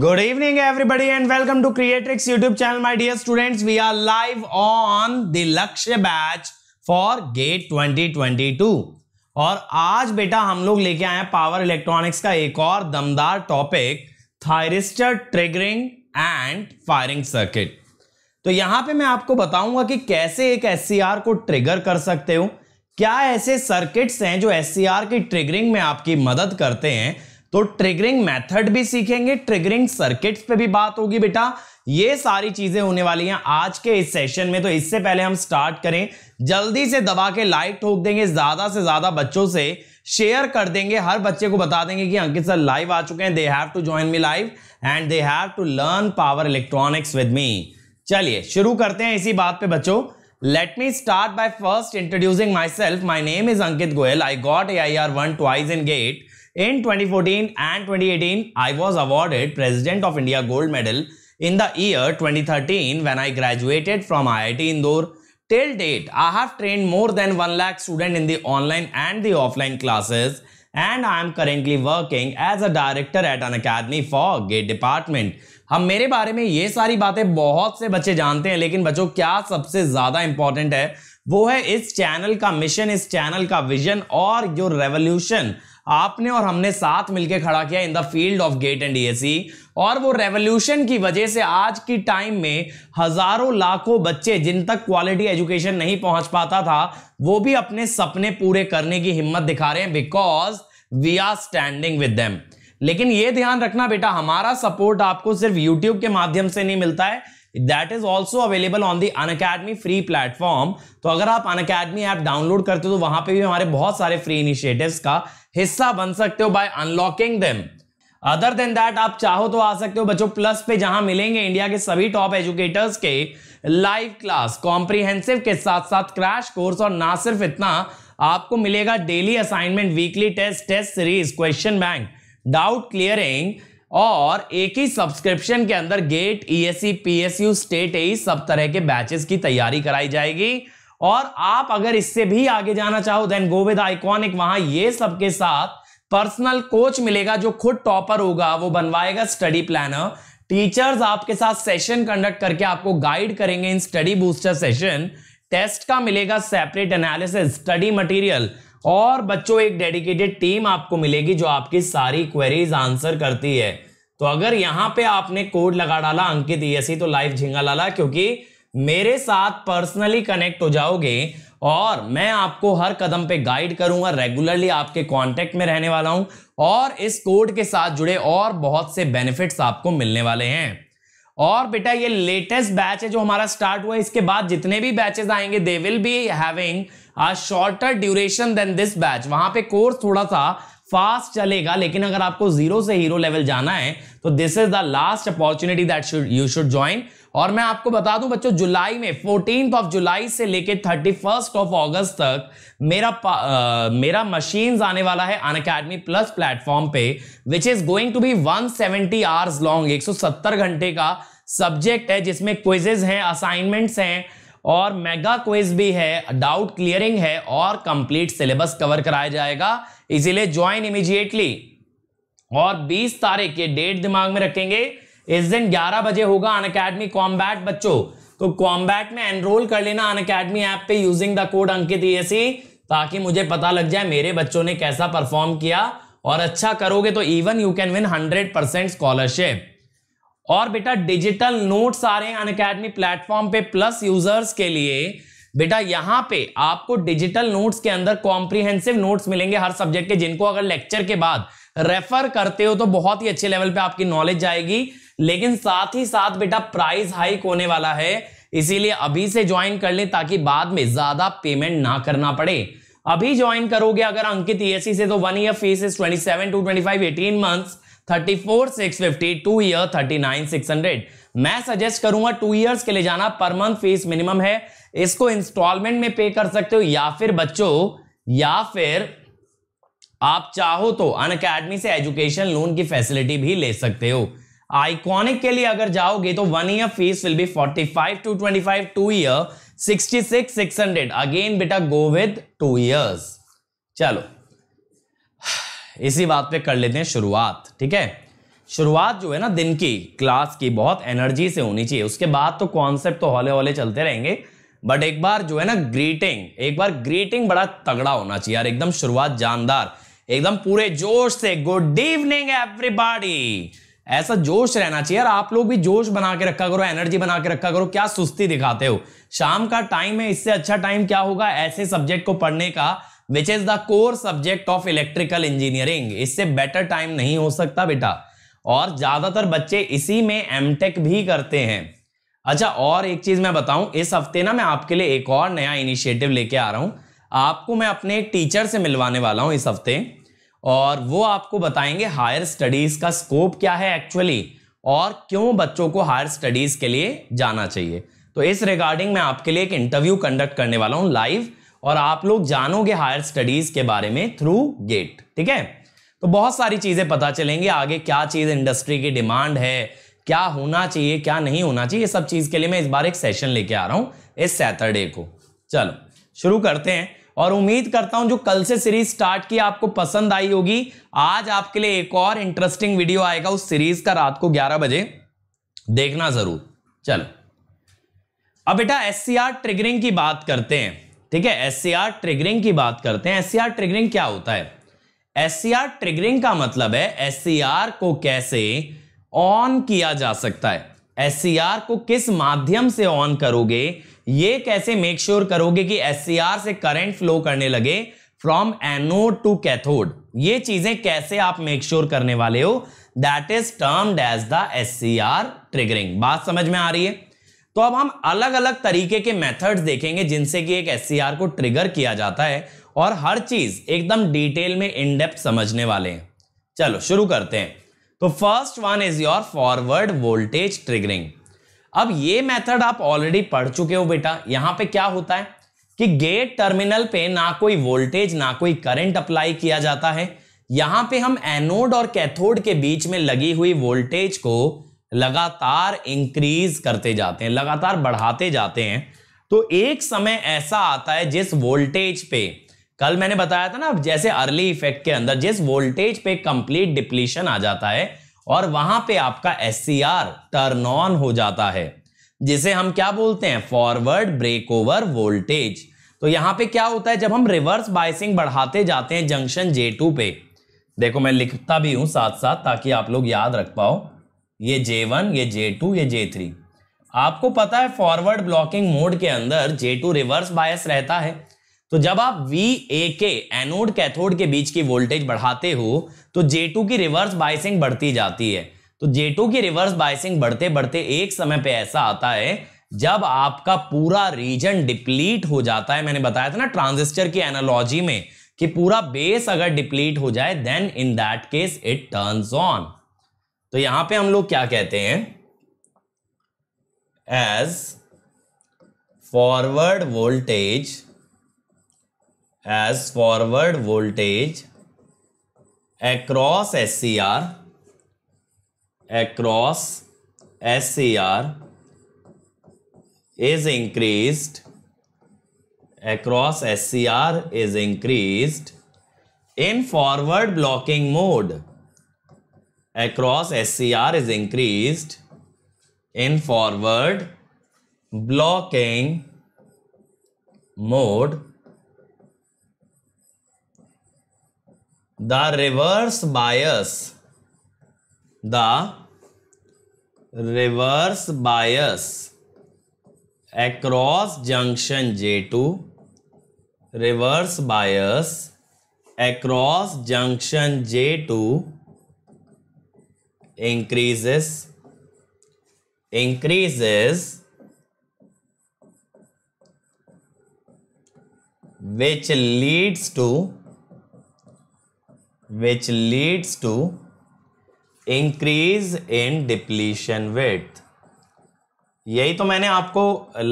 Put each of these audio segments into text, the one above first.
Good evening everybody and welcome to Creatrix YouTube channel. My dear students, we are live on the Lakshya Batch for GATE 2022 और आज बेटा हम लोग लेके आए हैं पावर इलेक्ट्रॉनिक्स का एक और दमदार topic thyristor triggering and firing circuit. तो यहां पे मैं आपको बताऊंगा कि कैसे एक SCR को ट्रिगर कर सकते हो, क्या ऐसे सर्किट्स हैं जो SCR की ट्रिगरिंग में आपकी मदद करते हैं। तो ट्रिगरिंग मेथड भी सीखेंगे, ट्रिगरिंग सर्किट्स पे भी बात होगी बेटा, ये सारी चीजें होने वाली हैं आज के इस सेशन में। तो इससे पहले हम स्टार्ट करें, जल्दी से दबा के लाइक ठोक देंगे, ज्यादा से ज्यादा बच्चों से शेयर कर देंगे, हर बच्चे को बता देंगे कि अंकित सर लाइव आ चुके हैं, they have to join me live and they have to learn power electronics with me. चलिए शुरू करते हैं इसी बात पे बच्चों। Let me start by first introducing myself. My name is Ankit Goyal. I got AIR 1 twice in GATE. In 2014 and 2018, I was awarded President of India Gold Medal in the year 2013 when I graduated from IIT Indore. Till date, I have trained more than 1 lakh students in the online and the offline classes and I am currently working as a director at Unacademy for GATE department. हम मेरे बारे में ये सारी बातें बहुत से बच्चे जानते हैं, लेकिन बच्चों क्या सबसे ज़्यादा इम्पॉर्टेंट है वो है इस चैनल का मिशन, इस चैनल का विजन और जो रेवोल्यूशन आपने और हमने साथ मिलकर खड़ा किया in the field of GATE and DSC। और वो रेवोल्यूशन की वजह से आज की टाइम में हजारों लाखों बच्चे जिन तक क्वालिटी एजुकेशन नहीं पहुंच पाता था वो भी अपने सपने पूरे करने की हिम्मत दिखा रहे हैं because we are standing with them. लेकिन ये ध्यान रखना बेटा, हमारा सपोर्ट आपको सिर्फ YouTube के माध्यम से नहीं मिलता है, that is also available on the Unacademy free platform. तो अगर आप Unacademy ऐप डाउनलोड करते हो तो वहां पे भी हमारे बहुत सारे फ्री इनिशिएटिव्स का हिस्सा बन सकते हो by unlocking them. Other than that आप चाहो तो आ सकते हो बच्चों प्लस पे, जहां मिलेंगे इंडिया के सभी टॉप एजुकेटर्स के लाइव क्लास कॉम्प्रिहेंसिव के साथ साथ क्रैश कोर्स। और ना सिर्फ इतना, आपको मिलेगा daily assignment, weekly test, test series, question bank, doubt clearing और एक ही सब्सक्रिप्शन के अंदर गेट, ESE, PSU, स्टेट ए सब तरह के बैचेस की तैयारी कराई जाएगी। और आप अगर इससे भी आगे जाना चाहो देन गो विद आइकॉनिक, वहां ये सब के साथ पर्सनल कोच मिलेगा जो खुद टॉपर होगा, वो बनवाएगा स्टडी प्लानर, टीचर्स आपके साथ सेशन कंडक्ट करके आपको गाइड करेंगे in study booster session, test का मिलेगा सेपरेट एनालिसिस, स्टडी मटेरियल और बच्चों एक डेडिकेटेड टीम आपको मिलेगी जो आपकी सारी क्वेरीज आंसर करती है। तो अगर यहां पे आपने कोड लगा डाला अंकित ESE तो लाइव झिंगा लाला, क्योंकि मेरे साथ पर्सनली कनेक्ट हो जाओगे और मैं आपको हर कदम पे गाइड करूंगा, रेगुलरली आपके कांटेक्ट में रहने वाला हूं और इस कोड के साथ जुड़े और बहुत से बेनिफिट्स आपको मिलने वाले हैं। और बेटा ये लेटेस्ट बैच है जो हमारा स्टार्ट हुआ है, इसके बाद जितने भी बैचेस आएंगे they will be having a shorter duration than this batch. वहां पे कोर्स थोड़ा सा फास्ट चलेगा, लेकिन अगर आपको जीरो से हीरो लेवल जाना है तो this is the last opportunity that you should join. और मैं आपको बता दूं बच्चों, जुलाई में 14 जुलाई से लेके 31 अगस्त तक मेरा मशीन्स आने वाला है Unacademy प्लस प्लेटफॉर्म पे, which is going to be 170 hours long, 170 घंटे का सब्जेक्ट है जिसमें क्विजेज हैं, असाइनमेंट्स हैं और मेगा क्विज भी है, डाउट क्लियरिंग है और कंप्लीट सिलेबस कवर कराया जाएगा। इसीलिए ज्वाइन इमीडिएटली। और 20 तारीख ये डेट दिमाग में रखेंगे, इस दिन 11 बजे होगा Unacademy कॉम्बैट बच्चों। तो कॉम्बैट में एनरोल कर लेना Unacademy ऐप पे using the code Ankit ESE, ताकि मुझे पता लग जाए मेरे बच्चों ने कैसा परफॉर्म किया। और अच्छा करोगे तो even you can win 100% scholarship. और बेटा डिजिटल नोट्स आ रहे हैं Unacademy प्लेटफॉर्म पे प्लस यूजर्स के लिए। बेटा यहां पे आपको डिजिटल नोट्स के अंदर कॉम्प्रिहेंसिव नोट्स मिलेंगे हर सब्जेक्ट के, जिनको अगर लेक्चर के बाद रेफर करते हो तो बहुत ही अच्छे लेवल पे आपकी नॉलेज जाएगी। लेकिन साथ ही साथ बेटा प्राइस हाइक होने वाला है, इसीलिए अभी से ज्वाइन कर ले ताकि बाद में ज्यादा पेमेंट ना करना पड़े। अभी ज्वाइन करोगे अगर अंकित ESE से तो 1 year fees is 27,225, 18 months 34,650, 2 year 39,600। मैं सजेस्ट करूंगा 2 ईयर्स के लिए जाना, पर मंथ फीस मिनिमम है, इसको इंस्टॉलमेंट में पे कर सकते हो। या फिर बच्चों, या फिर आप चाहो तो Unacademy से एजुकेशन लोन की फैसिलिटी भी ले सकते हो। आइकॉनिक के लिए अगर जाओगे तो 1 year fees will be 45,225, 2 year 66,600। Again बेटा गो विद 2 ईयर्स। चलो इसी बात पे कर लेते हैं शुरुआत, ठीक है। शुरुआत जो है ना दिन की क्लास की बहुत एनर्जी से होनी चाहिए। उसके बाद तो कॉन्सेप्ट तो हौले हौले चलते रहेंगे, बट एक बार जो है ना ग्रीटिंग बड़ा तगड़ा होना चाहिए यार, एकदम शुरुआत जानदार, एकदम पूरे जोश से गुड इवनिंग एवरीबॉडी, ऐसा जोश रहना चाहिए यार। आप लोग भी जोश बना के रखा करो, एनर्जी बना के रखा करो, क्या सुस्ती दिखाते हो। शाम का टाइम है, इससे अच्छा टाइम क्या होगा ऐसे सब्जेक्ट को पढ़ने का, which is the core subject of electrical engineering. इससे बेटर टाइम नहीं हो सकता बेटा, और ज्यादातर बच्चे इसी में एमटेक भी करते हैं। अच्छा, और एक चीज मैं बताऊं, इस हफ्ते ना मैं आपके लिए एक और नया इनिशिएटिव लेके आ रहा हूं। आपको मैं अपने टीचर से मिलवाने वाला हूं इस हफ्ते, और वो आपको बताएंगे हायर स्टडीज का स्कोप क्या है एक्चुअली, और क्यों बच्चों को हायर स्टडीज के लिए जाना चाहिए। तो इस रिगार्डिंग मैं आपके लिए एक इंटरव्यू कंडक्ट करने वाला हूं लाइव, और आप लोग जानोगे हायर स्टडीज के बारे में थ्रू गेट। ठीक है, तो बहुत सारी चीजें पता चलेंगी आगे, क्या चीज इंडस्ट्री की डिमांड है, क्या होना चाहिए क्या नहीं होना चाहिए, ये सब चीज के लिए मैं इस बार एक सेशन लेके आ रहा हूं इस सैटरडे को। चलो शुरू करते हैं, और उम्मीद करता हूं जो कल से सीरीज स्टार्ट की आपको पसंद आई होगी। आज आपके लिए एक और इंटरेस्टिंग वीडियो आएगा उस सीरीज का, रात को 11 बजे देखना जरूर। चलो अब बेटा एससीआर ट्रिगरिंग की बात करते हैं। ठीक है, एससीआर ट्रिगरिंग की बात करते हैं। एससीआर ट्रिगरिंग क्या होता है? एससीआर ट्रिगरिंग का मतलब है एससीआर को कैसे ऑन किया जा सकता है, एससीआर को किस माध्यम से ऑन करोगे, ये कैसे मेक श्योर करोगे कि एससीआर से करंट फ्लो करने लगे फ्रॉम एनोड टू कैथोड, ये चीजें कैसे आप मेक श्योर करने वाले हो, that is termed as the SCR triggering. बात समझ में आ रही है? तो अब हम अलग अलग तरीके के मेथड्स देखेंगे जिनसे कि एक एससीआर को ट्रिगर किया जाता है, और हर चीज एकदम डिटेल में इन डेप्थ समझने वाले हैं। चलो शुरू करते हैं। तो first one is your forward voltage triggering. अब ये मेथड आप ऑलरेडी पढ़ चुके हो बेटा। यहां पे क्या होता है कि गेट टर्मिनल पे ना कोई वोल्टेज ना कोई करंट अप्लाई किया जाता है। यहां पे हम एनोड और कैथोड के बीच में लगी हुई वोल्टेज को लगातार इंक्रीज करते जाते हैं, लगातार बढ़ाते जाते हैं। तो एक समय ऐसा आता है जिस वोल्टेज पे, कल मैंने बताया था ना, जैसे अर्ली इफेक्ट के अंदर जिस वोल्टेज पे कंप्लीट डिप्लीशन आ जाता है, और वहां पे आपका एससीआर टर्न ऑन हो जाता है, जिसे हम क्या बोलते हैं, फॉरवर्ड ब्रेक ओवर वोल्टेज। तो यहां पे क्या होता है, जब हम रिवर्स बायसिंग बढ़ाते जाते हैं जंक्शन J2 पे, देखो मैं लिखता भी हूं साथ साथ ताकि आप लोग याद रख पाओ, ये J1 ये J2 ये J3। आपको पता है फॉरवर्ड ब्लॉकिंग मोड के अंदर J2 रिवर्स बायस रहता है। तो जब आप VAK एनोड कैथोड के बीच की वोल्टेज बढ़ाते हो तो J2 की रिवर्स बायसिंग बढ़ती जाती है। तो J2 की रिवर्स बायसिंग बढ़ते बढ़ते एक समय पे ऐसा आता है जब आपका पूरा रीजन डिप्लीट हो जाता है। मैंने बताया था ना ट्रांजिस्टर की एनालॉजी में कि पूरा बेस अगर डिप्लीट हो जाए then in that case it turns on. तो यहां पे हम लोग क्या कहते हैं, as forward voltage, as forward voltage across SCR across SCR is increased in forward blocking mode. Across SCR is increased in forward blocking mode the reverse bias across junction J2, reverse bias across junction J2 increases which leads to increase in depletion width। यही तो मैंने आपको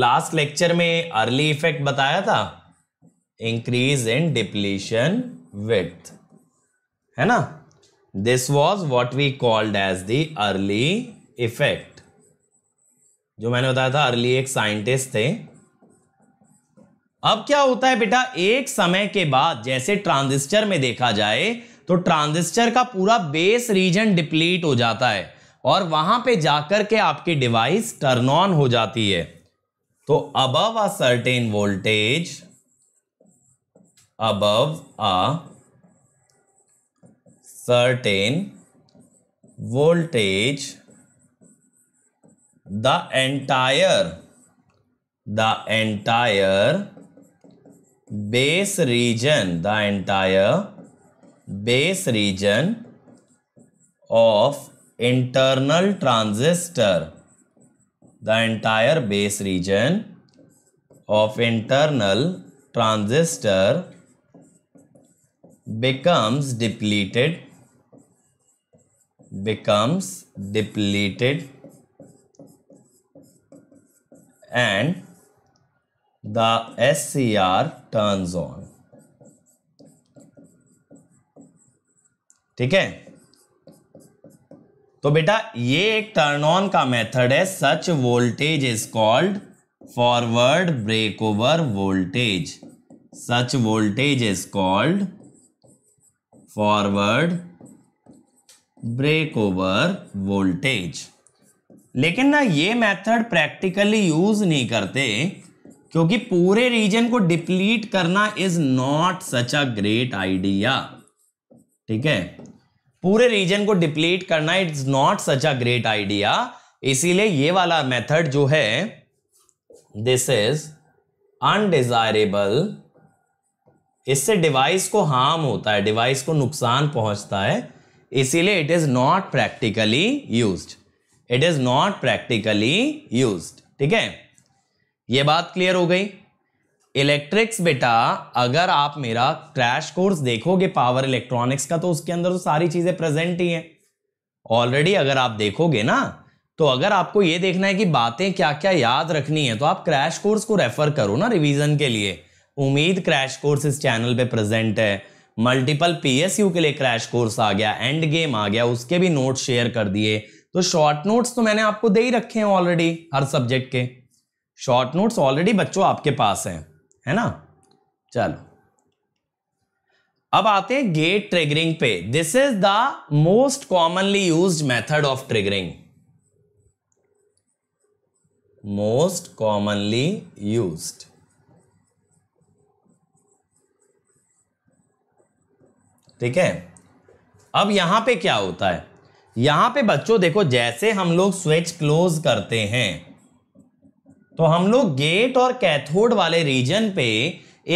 last lecture में Early effect बताया था, increase in depletion width, है ना। This was what we called as the early effect। जो मैंने बताया था अर्ली एक साइंटिस्ट थे। अब क्या होता है बेटा, एक समय के बाद जैसे ट्रांजिस्टर में देखा जाए तो ट्रांजिस्टर का पूरा बेस रीजन डिप्लीट हो जाता है और वहां पे जाकर के आपकी डिवाइस टर्न ऑन हो जाती है। तो above a certain voltage, above a certain voltage the entire base region, the entire base region of internal transistor, the entire base region of internal transistor becomes depleted and the SCR turns on। ठीक है, तो बेटा ये एक turn on का method है। Such voltage is called forward breakover voltage, such voltage is called forward breakover voltage. लेकिन ना ये मेथड प्रैक्टिकली यूज नहीं करते क्योंकि पूरे रीजन को डिप्लीट करना is not such a great idea. ठीक है, पूरे रीजन को डिप्लीट करना is not such a great idea, इसीलिए ये वाला मेथड जो है दिस इज अनडिजायरेबल, इससे डिवाइस को हार्म होता है, डिवाइस को नुकसान पहुंचता है, इसीलिए it is not practically used, it is not practically used. ठीक है, ये बात क्लियर हो गई। इलेक्ट्रिक्स बेटा अगर आप मेरा क्रैश कोर्स देखोगे पावर इलेक्ट्रॉनिक्स का तो उसके अंदर तो सारी चीजें प्रेजेंट ही हैं ऑलरेडी। अगर आप देखोगे ना तो अगर आपको ये देखना है कि बातें क्या क्या याद रखनी है तो आप क्रैश कोर्स को रेफर करो ना रिवीजन के लिए। उम्मीद क्रैश कोर्स इस चैनल पे प्रेजेंट है, मल्टीपल PSU के लिए क्रैश कोर्स आ गया, एंड गेम आ गया, उसके भी नोट शेयर कर दिए। तो शॉर्ट नोट्स तो मैंने आपको दे ही रखे हैं ऑलरेडी, हर सब्जेक्ट के शॉर्ट नोट्स ऑलरेडी बच्चों आपके पास हैं, है ना। चलो अब आते हैं गेट ट्रिगरिंग पे। This is the most commonly used method of triggering, most commonly used. ठीक है, अब यहां पे क्या होता है, यहां पे बच्चों देखो जैसे हम लोग स्विच क्लोज करते हैं तो हम लोग गेट और कैथोड वाले रीजन पे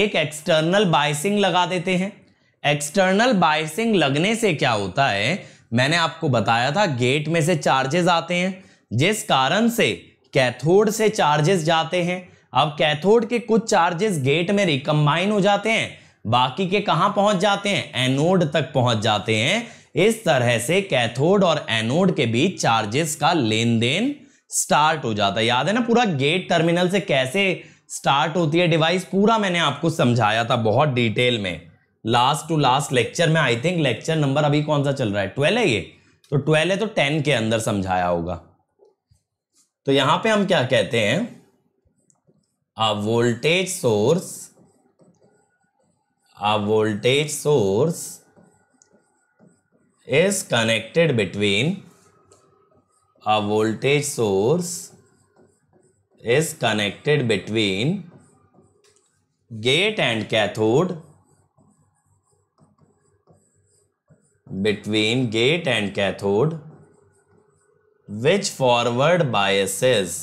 एक एक्सटर्नल बायसिंग लगा देते हैं। एक्सटर्नल बायसिंग लगने से क्या होता है, मैंने आपको बताया था गेट में से चार्जेस आते हैं जिस कारण से कैथोड से चार्जेस जाते हैं। अब कैथोड के कुछ चार्जेस गेट में रिकम्बाइन हो जाते हैं, बाकी के कहाँ पहुंच जाते हैं, एनोड तक पहुंच जाते हैं। इस तरह से कैथोड और एनोड के बीच चार्जेस का लेन देन स्टार्ट हो जाता है। याद है ना पूरा गेट टर्मिनल से कैसे स्टार्ट होती है डिवाइस, पूरा मैंने आपको समझाया था बहुत डिटेल में लास्ट टू लास्ट लेक्चर में। आई थिंक लेक्चर नंबर अभी कौन सा चल रहा है, 12 है ये, तो 12 है तो 10 के अंदर समझाया होगा। तो यहां पे हम क्या कहते हैं, a voltage source is connected between, a voltage source is connected between gate and cathode, which forward biases।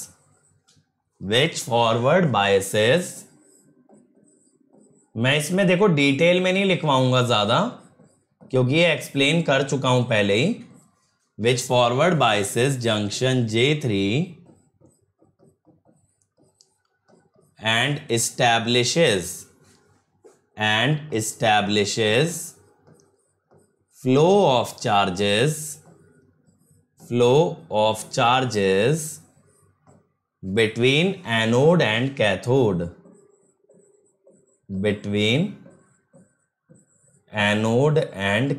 मैं इसमें देखो डिटेल में नहीं लिखवाऊंगा ज़्यादा क्योंकि ये एक्सप्लेन कर चुका हूँ पहले ही। Which forward biases junction J3 and establishes flow of charges between anode and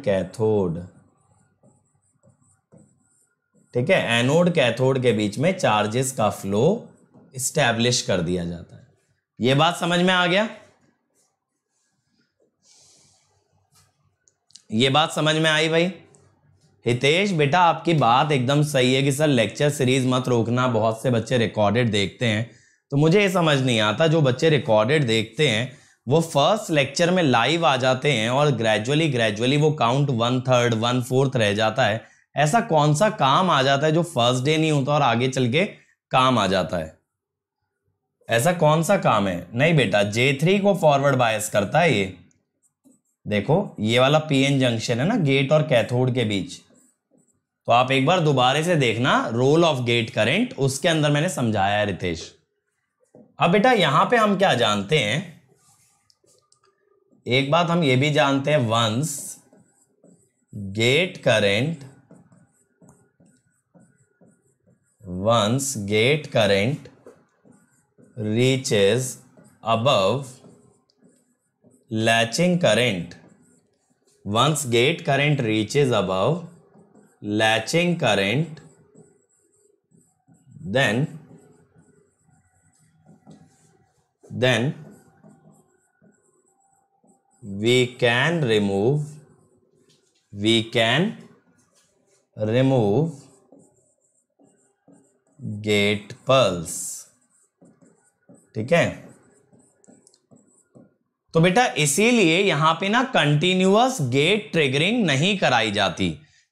cathode, ठीक है, एनोड कैथोड के बीच में चार्जेस का फ्लो स्टैब्लिश कर दिया जाता है। यह बात समझ में आ गया। ये बात समझ में आई भाई? हितेश बेटा आपकी बात एकदम सही है कि सर लेक्चर सीरीज मत रोकना, बहुत से बच्चे रिकॉर्डेड देखते हैं। तो मुझे ये समझ नहीं आता, जो बच्चे रिकॉर्डेड देखते हैं वो फर्स्ट लेक्चर में लाइव आ जाते हैं और ग्रेजुअली वो काउंट 1/3, 1/4 रह जाता है। ऐसा कौन सा काम आ जाता है जो फर्स्ट डे नहीं होता और आगे चल के काम आ जाता है? ऐसा कौन सा काम है? नहीं बेटा, J3 को फॉरवर्ड बायस करता है ये। देखो ये वाला पीएन जंक्शन है ना गेट और कैथोड के बीच, तो आप एक बार दोबारा से देखना रोल ऑफ गेट करंट, उसके अंदर मैंने समझाया है रितेश। अब बेटा यहां पे हम क्या जानते हैं, एक बात हम ये भी जानते हैं, once gate current reaches above latching current, once gate current reaches above latching current, then we can remove gate pulse। ठीक है, तो बेटा इसीलिए यहां पे ना कंटिन्यूअस गेट ट्रिगरिंग नहीं कराई जाती।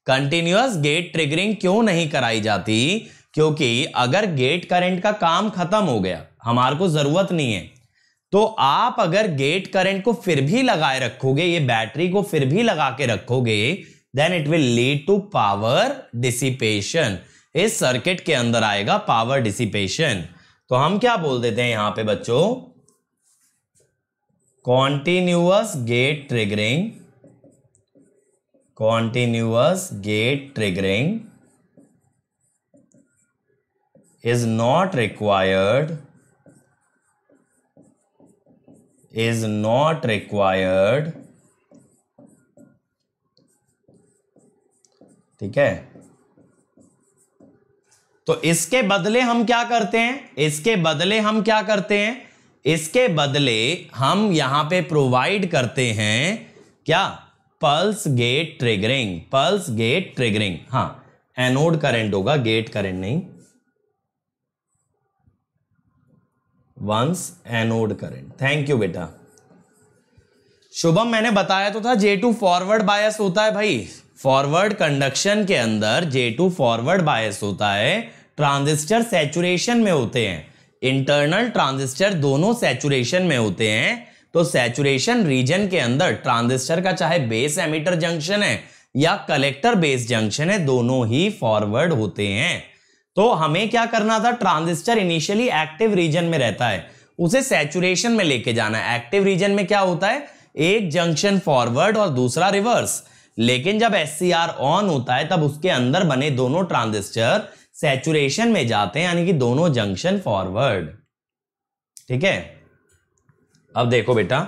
कंटिन्यूअस गेट ट्रिगरिंग क्यों नहीं कराई जाती? क्योंकि अगर गेट करंट का काम खत्म हो गया, हमारे को जरूरत नहीं है, तो आप अगर गेट करंट को फिर भी लगाए रखोगे, ये बैटरी को फिर भी लगा के रखोगे, then it will lead to power dissipation. इस सर्किट के अंदर आएगा पावर डिसिपेशन। तो हम क्या बोल देते हैं यहां पे बच्चों, continuous gate triggering is not required. ठीक है, तो इसके बदले हम क्या करते हैं, इसके बदले हम यहां पे प्रोवाइड करते हैं क्या, पल्स गेट ट्रिगरिंग। हाँ, एनोड करंट होगा, गेट करंट नहीं, once anode current. Thank you बेटा। शुभम मैंने बताया तो था J2 फॉरवर्ड बायस होता है भाई, फॉरवर्ड कंडक्शन के अंदर J2 फॉरवर्ड बायस होता है। ट्रांजिस्टर सैचुरेशन में होते हैं, इंटरनल ट्रांजिस्टर दोनों सैचुरेशन में होते हैं। तो सैचुरेशन रीजन के अंदर ट्रांजिस्टर का चाहे बेस एमिटर जंक्शन है या कलेक्टर बेस जंक्शन है, दोनों ही फॉरवर्ड होते हैं। तो हमें क्या करना था, ट्रांजिस्टर इनिशियली एक्टिव रीजन में रहता है, उसे सैचुरेशन में लेके जाना है। एक्टिव रीजन में क्या होता है, एक जंक्शन फॉरवर्ड और दूसरा रिवर्स, लेकिन जब SCR ऑन होता है तब उसके अंदर बने दोनों ट्रांजिस्टर सैचुरेशन में जाते हैं, यानी कि दोनों जंक्शन फॉरवर्ड। ठीक है, अब देखो बेटा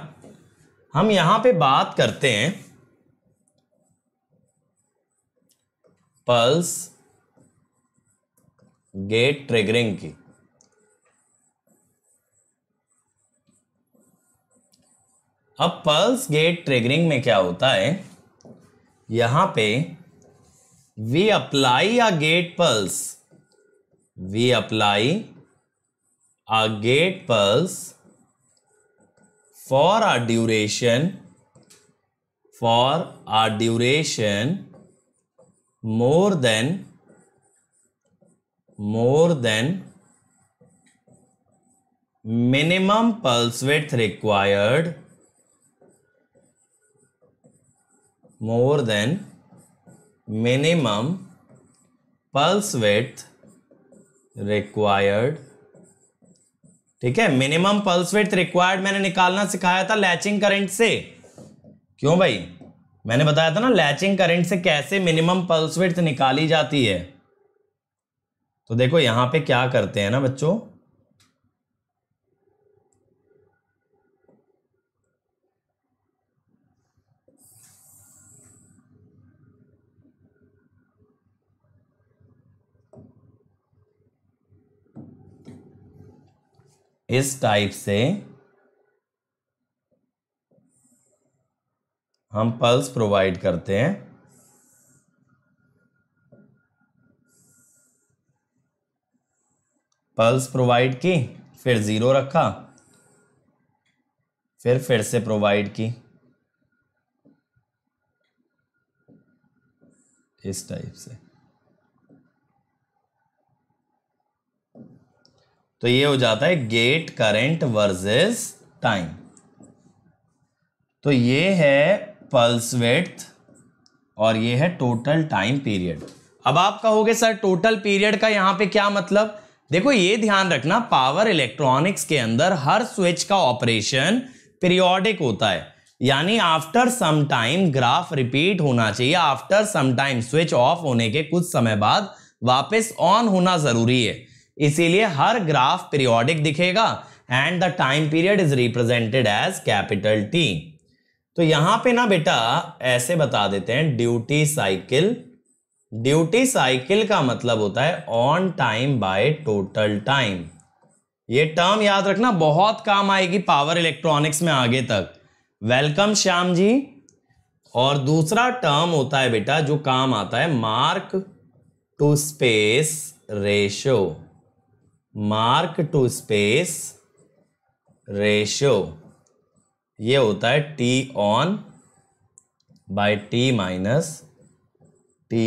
हम यहां पे बात करते हैं पल्स गेट ट्रिगरिंग की। अब पल्स गेट ट्रिगरिंग में क्या होता है, यहां पे we apply a gate pulse for a duration more than minimum pulse width required ठीक है, मिनिमम पल्स विड्थ रिक्वायर्ड मैंने निकालना सिखाया था लैचिंग करंट से। क्यों भाई, मैंने बताया था ना लैचिंग करंट से कैसे मिनिमम पल्स विड्थ निकाली जाती है। तो देखो यहां पे क्या करते हैं ना बच्चों, इस टाइप से हम पल्स प्रोवाइड करते हैं। पल्स प्रोवाइड की, फिर ज़ीरो रखा, फिर से प्रोवाइड की, इस टाइप से। तो ये हो जाता है गेट करंट वर्सेस टाइम। तो ये है पल्स विड्थ और ये है टोटल टाइम पीरियड। अब आप कहोगे सर टोटल पीरियड का यहाँ पे क्या मतलब? देखो ये ध्यान रखना, पावर इलेक्ट्रॉनिक्स के अंदर हर स्विच का ऑपरेशन पीरियोडिक होता है, यानी after some time graph repeat होना चाहिए। After some time switch off होने के कुछ समय बाद वापस ऑन होना जरूरी है, इसीलिए हर ग्राफ पीरियोडिक दिखेगा and the time period is represented as capital T. तो यहां पे ना बेटा ऐसे बता देते हैं ड्यूटी साइकिल। ड्यूटी साइकिल का मतलब होता है on time by total time. ये टर्म याद रखना, बहुत काम आएगी पावर इलेक्ट्रॉनिक्स में आगे तक। वेलकम श्याम जी। और दूसरा टर्म होता है बेटा जो काम आता है mark to space ratio. Mark to space ratio ये होता है T on by T minus T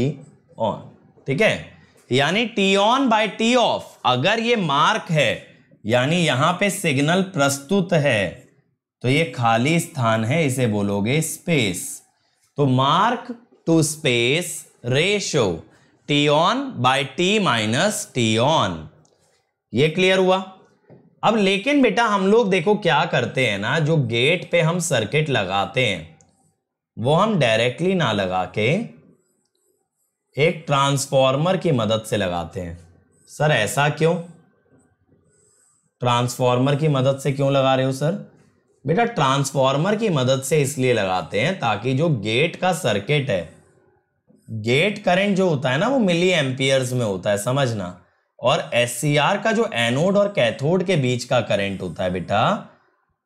on. ठीक है, यानी T on by T off. अगर ये मार्क है यानी यहां पे सिग्नल प्रस्तुत है तो ये खाली स्थान है, इसे बोलोगे स्पेस। तो mark to space ratio T on by T minus T on. ये क्लियर हुआ। अब लेकिन बेटा हम लोग देखो क्या करते हैं ना, जो गेट पे हम सर्किट लगाते हैं वो हम डायरेक्टली ना लगा के एक ट्रांसफॉर्मर की मदद से लगाते हैं। सर ऐसा क्यों? ट्रांसफॉर्मर की मदद से क्यों लगा रहे हो सर? बेटा ट्रांसफॉर्मर की मदद से इसलिए लगाते हैं ताकि जो गेट का सर्किट है, गेट करंट जो होता है ना वो मिली एम्पियर्स में होता है समझना, और एससीआर का जो एनोड और कैथोड के बीच का करंट होता है बेटा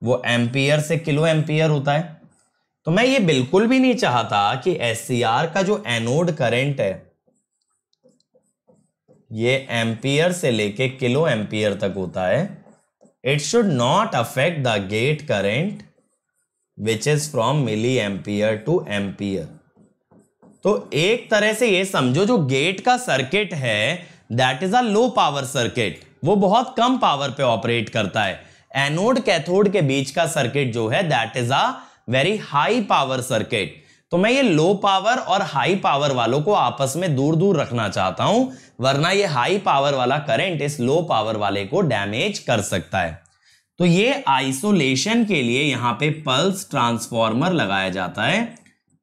वो एम्पियर से किलो एम्पियर होता है। तो मैं ये बिल्कुल भी नहीं चाहता कि एससीआर का जो एनोड करंट है ये एम्पियर से लेके किलो एम्पियर तक होता है। It should not affect the gate current which is from milliampere to ampere. तो एक तरह से ये समझो जो गेट का सर्किट है that is a low power circuit, वो बहुत कम पावर पे ऑपरेट करता है। एनोड कैथोड के बीच का सर्किट जो है that is a very high power circuit. तो मैं ये लो पावर और हाई पावर वालों को आपस में दूर दूर रखना चाहता हूं, वरना ये हाई पावर वाला करंट इस लो पावर वाले को डैमेज कर सकता है। तो ये आइसोलेशन के लिए यहां पे पल्स ट्रांसफॉर्मर लगाया जाता है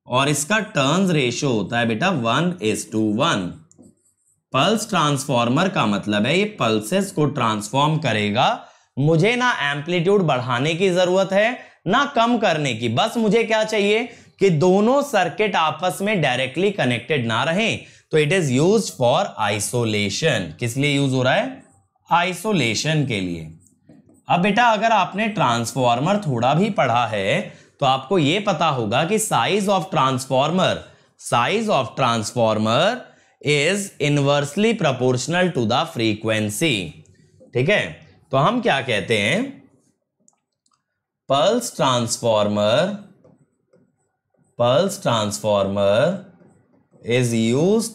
और इसका टर्न्स रेशियो होता है बेटा 1:1। पल्स ट्रांसफॉर्मर का मतलब है ये पल्सेस को ट्रांसफॉर्म करेगा। मुझे ना एम्पलीट्यूड बढ़ाने की जरूरत है ना कम करने की, बस मुझे क्या चाहिए कि दोनों सर्किट आपस में डायरेक्टली कनेक्टेड ना रहें। तो it is use for isolation. किस लिए यूज हो रहा है? आइसोलेशन के लिए। अब बेटा अगर आपने ट्रांसफॉर्मर थोड़ा भी पढ़ा है तो आपको यह पता होगा कि size of transformer is inversely proportional to the frequency. ठीक है, तो हम क्या कहते हैं pulse transformer is use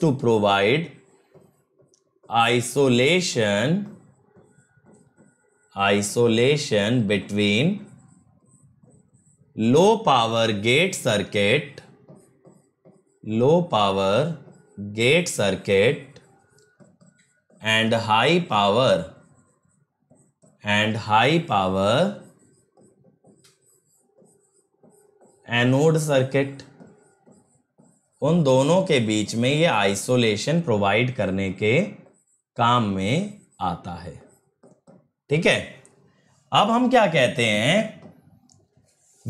to provide isolation between low power gate circuit and high power anode circuit. उन दोनों के बीच में ये आइसोलेशन प्रोवाइड करने के काम में आता है। ठीक है, अब हम क्या कहते हैं,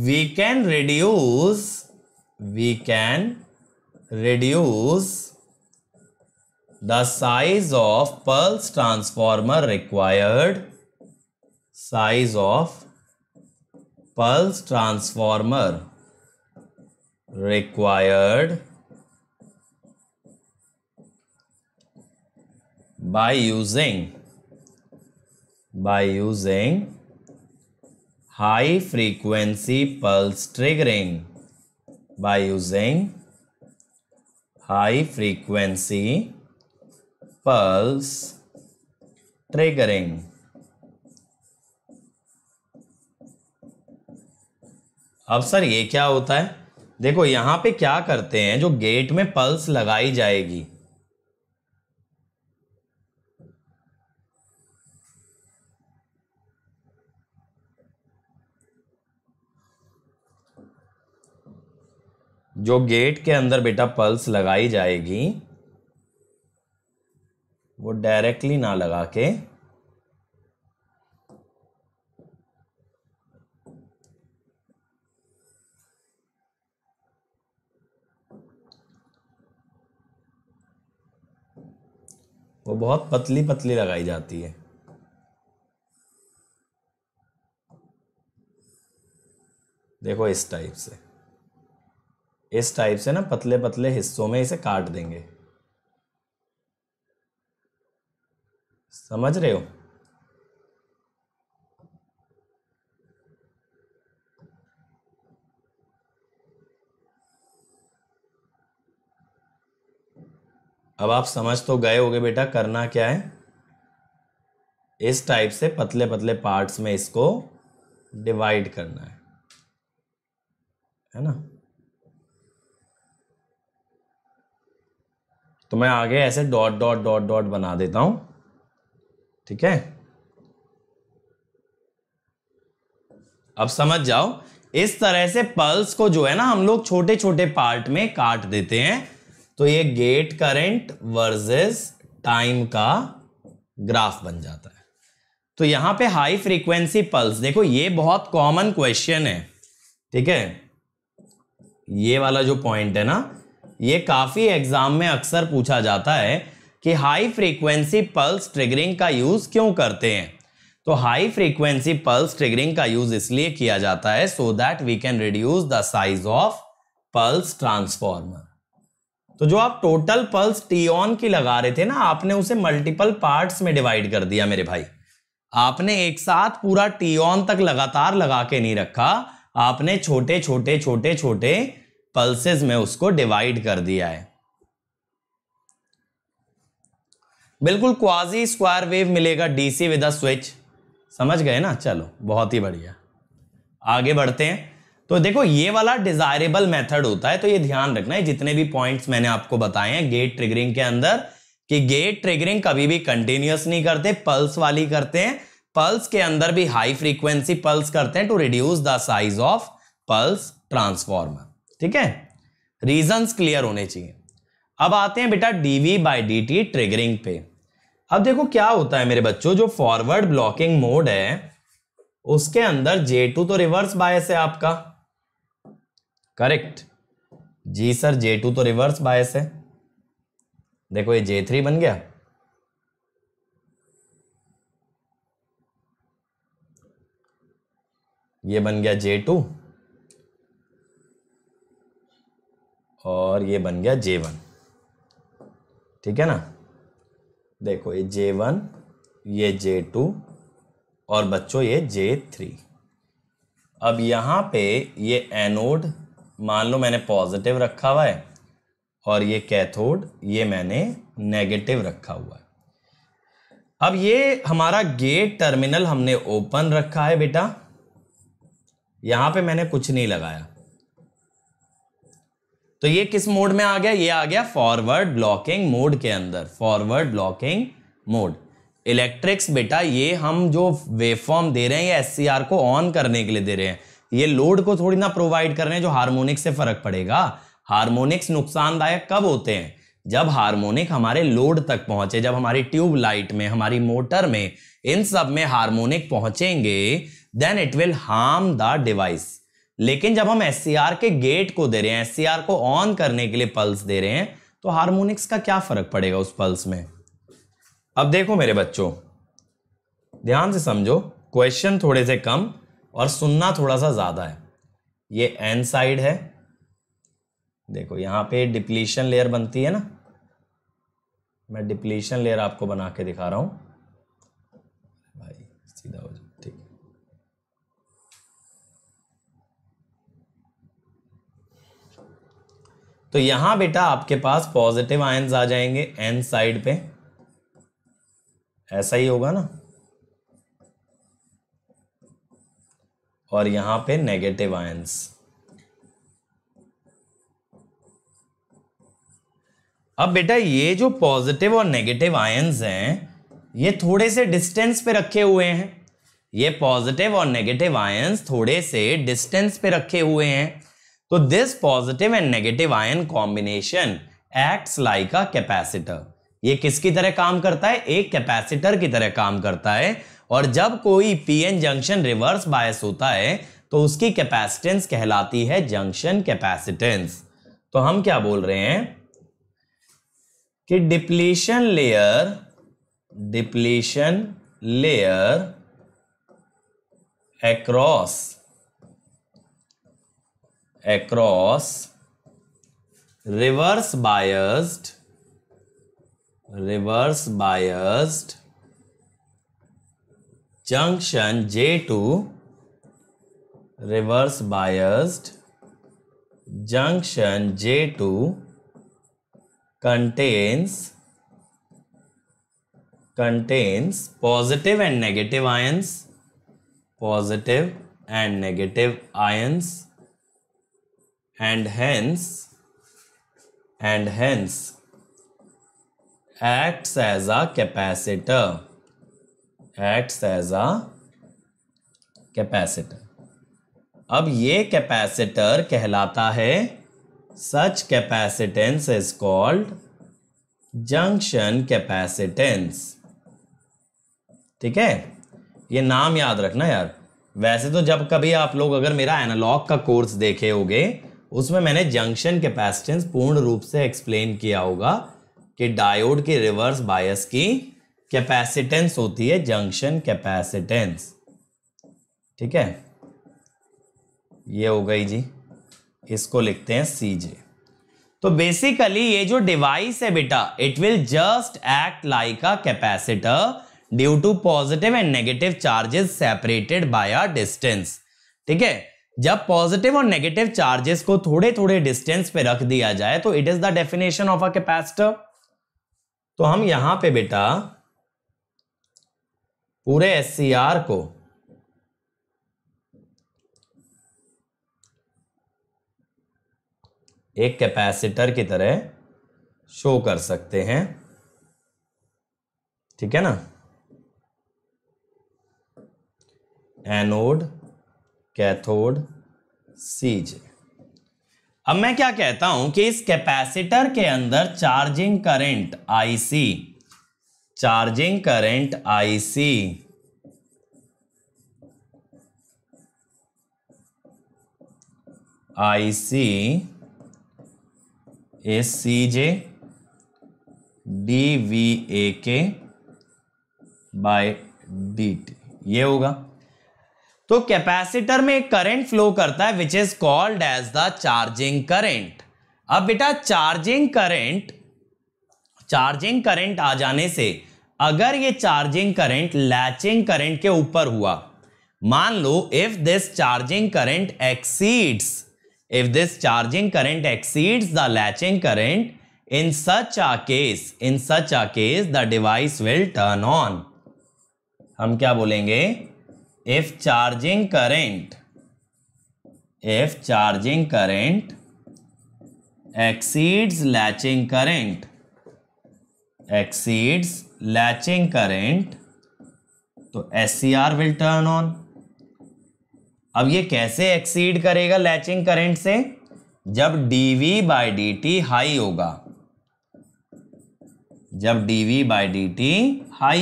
we can reduce the size of pulse transformer required by using high frequency pulse triggering अब सर ये क्या होता है? देखो यहां पे क्या करते हैं, जो गेट में पल्स लगाई जाएगी, जो गेट के अंदर बेटा पल्स लगाई जाएगी वो डायरेक्टली ना लगा के वो बहुत पतली पतली लगाई जाती है। देखो इस टाइप से ना पतले पतले हिस्सों में इसे काट देंगे, समझ रहे हो? अब आप समझ तो गए होगे बेटा करना क्या है। इस टाइप से पतले पतले पार्ट्स में इसको डिवाइड करना है ना? तो मैं आगे ऐसे डॉट डॉट डॉट डॉट बना देता हूं, ठीक है? अब समझ जाओ, इस तरह से पल्स को जो है ना हम लोग छोटे छोटे पार्ट में काट देते हैं। तो ये गेट करंट वर्सेस टाइम का ग्राफ बन जाता है। तो यहां पे हाई फ्रीक्वेंसी पल्स, देखो ये बहुत कॉमन क्वेश्चन है, ठीक है? ये वाला जो पॉइंट है ना, ये काफी एग्जाम में अक्सर पूछा जाता है कि हाई फ्रीक्वेंसी पल्स ट्रिगरिंग का यूज क्यों करते हैं। तो हाई फ्रीक्वेंसी पल्स ट्रिगरिंग का यूज इसलिए किया जाता है so that we can reduce the size of pulse transformer. तो जो आप टोटल पल्स टी ऑन की लगा रहे थे ना, आपने उसे मल्टीपल पार्ट्स में डिवाइड कर दिया मेरे भाई। आपने एक साथ पूरा टी ऑन तक लगातार लगा के नहीं रखा, आपने छोटे छोटे छोटे छोटे पल्सेस में उसको डिवाइड कर दिया है। बिल्कुल क्वाजी स्क्वायर वेव मिलेगा डीसी विद अ स्विच, समझ गए ना? चलो बहुत ही बढ़िया, आगे बढ़ते हैं। तो देखो ये वाला डिजायरेबल मेथड होता है, तो ये ध्यान रखना है। जितने भी पॉइंट्स मैंने आपको बताए हैं गेट ट्रिगरिंग के अंदर, कि गेट ट्रिगरिंग कभी भी कंटिन्यूअस नहीं करते, पल्स वाली करते हैं। पल्स के अंदर भी हाई फ्रीक्वेंसी पल्स करते हैं to reduce the size of pulse transformer, ठीक है? रीजंस क्लियर होने चाहिए। अब आते हैं बेटा डीवी बाय डीटी ट्रिगरिंग पे। अब देखो क्या होता है मेरे बच्चों, जो फॉरवर्ड ब्लॉकिंग मोड है उसके अंदर J2 तो रिवर्स बायस है आपका, करेक्ट जी सर? J2 तो रिवर्स बायस है। देखो ये J3 बन गया, ये बन गया J2 और ये बन गया J1, ठीक है ना? देखो ये J1, ये J2 और बच्चों ये J3। अब यहां पे ये एनोड मान लो मैंने पॉजिटिव रखा हुआ है और ये कैथोड ये मैंने नेगेटिव रखा हुआ है। अब ये हमारा गेट टर्मिनल हमने ओपन रखा है बेटा, यहां पे मैंने कुछ नहीं लगाया। तो ये किस मोड में आ गया? ये आ गया फॉरवर्ड ब्लॉकिंग मोड के अंदर। फॉरवर्ड ब्लॉकिंग मोड इलेक्ट्रिक्स बेटा, ये हम जो वेवफॉर्म दे रहे हैं ये एससीआर को ऑन करने के लिए दे रहे हैं, ये लोड को थोड़ी ना प्रोवाइड कर रहे हैं जो हार्मोनिक से फर्क पड़ेगा। हार्मोनिक्स नुकसानदायक कब होते हैं? जब हार्मोनिक हमारे लोड तक पहुंचे, जब हमारी ट्यूबलाइट में, हमारी मोटर में, इन सब में हार्मोनिक पहुंचेंगे, then it will harm the device. लेकिन जब हम एससीआर के गेट को दे रहे हैं, एससीआर को ऑन करने के लिए पल्स दे रहे हैं, तो हार्मोनिक्स का क्या फर्क पड़ेगा उस पल्स में? अब देखो मेरे बच्चों ध्यान से समझो, क्वेश्चन थोड़े से कम और सुनना थोड़ा सा ज़्यादा है। ये एन साइड है, देखो यहाँ पे डिप्लीशन लेयर बनती है ना, मैं डिप्लीशन लेयर आपको बना के दिखा रहा हूँ। भाई सीधा हो जाए, ठीक है। तो यहाँ बेटा आपके पास पॉजिटिव आयंस आ जाएंगे एन साइड पे, ऐसा ही होगा ना, और यहां पे नेगेटिव आयंस। अब बेटा ये जो पॉजिटिव और नेगेटिव आयंस हैं ये थोड़े से डिस्टेंस पे रखे हुए हैं, ये पॉजिटिव और नेगेटिव आयंस थोड़े से डिस्टेंस पे रखे हुए हैं। तो this positive and negative ion combination acts like a capacitor. ये किसकी तरह काम करता है? एक कैपेसिटर की तरह काम करता है। और जब कोई पीएन जंक्शन रिवर्स बायस होता है तो उसकी कैपेसिटेंस कहलाती है जंक्शन कैपेसिटेंस। तो हम क्या बोल रहे हैं कि depletion layer across reverse biased junction J2, reverse biased junction J2 contains positive and negative ions and hence acts as a capacitor। अब ये कैपेसिटर कहलाता है, such capacitance is called junction capacitance। ठीक है, ये नाम याद रखना यार। वैसे तो जब कभी आप लोग अगर मेरा एनालॉग का कोर्स देखे होगे उसमें मैंने जंक्शन कैपेसिटेंस पूर्ण रूप से एक्सप्लेन किया होगा कि डायोड के रिवर्स बायस की कैपेसिटेंस होती है जंक्शन कैपेसिटेंस। ठीक है, ये हो गई जी, इसको लिखते हैं सीजे। तो बेसिकली ये जो डिवाइस है बेटा it will just act like a capacitor due to positive and negative charges separated by a distance. ठीक है, जब पॉजिटिव और नेगेटिव चार्जेस को थोड़े थोड़े डिस्टेंस पे रख दिया जाए तो it is the definition of a capacitor. तो हम यहां पे बेटा पूरे SCR को एक कैपेसिटर की तरह शो कर सकते हैं। ठीक है ना, एनोड, कैथोड, सीजे। अब मैं क्या कहता हूं कि इस कैपेसिटर के अंदर charging current IC is CJ dVAK बाय dt ये होगा। तो कैपेसिटर में एक करंट फ्लो करता है which is called as the charging current. अब बेटा चार्जिंग करंट आ जाने से अगर ये चार्जिंग करंट लैचिंग करंट के ऊपर हुआ, मान लो if this charging current exceeds the latching current in such a case the device will turn on. हम क्या बोलेंगे? If charging current exceeds latching current तो SCR will turn on। अब ये कैसे exceed करेगा लैचिंग करंट से? जब dv by dt हाई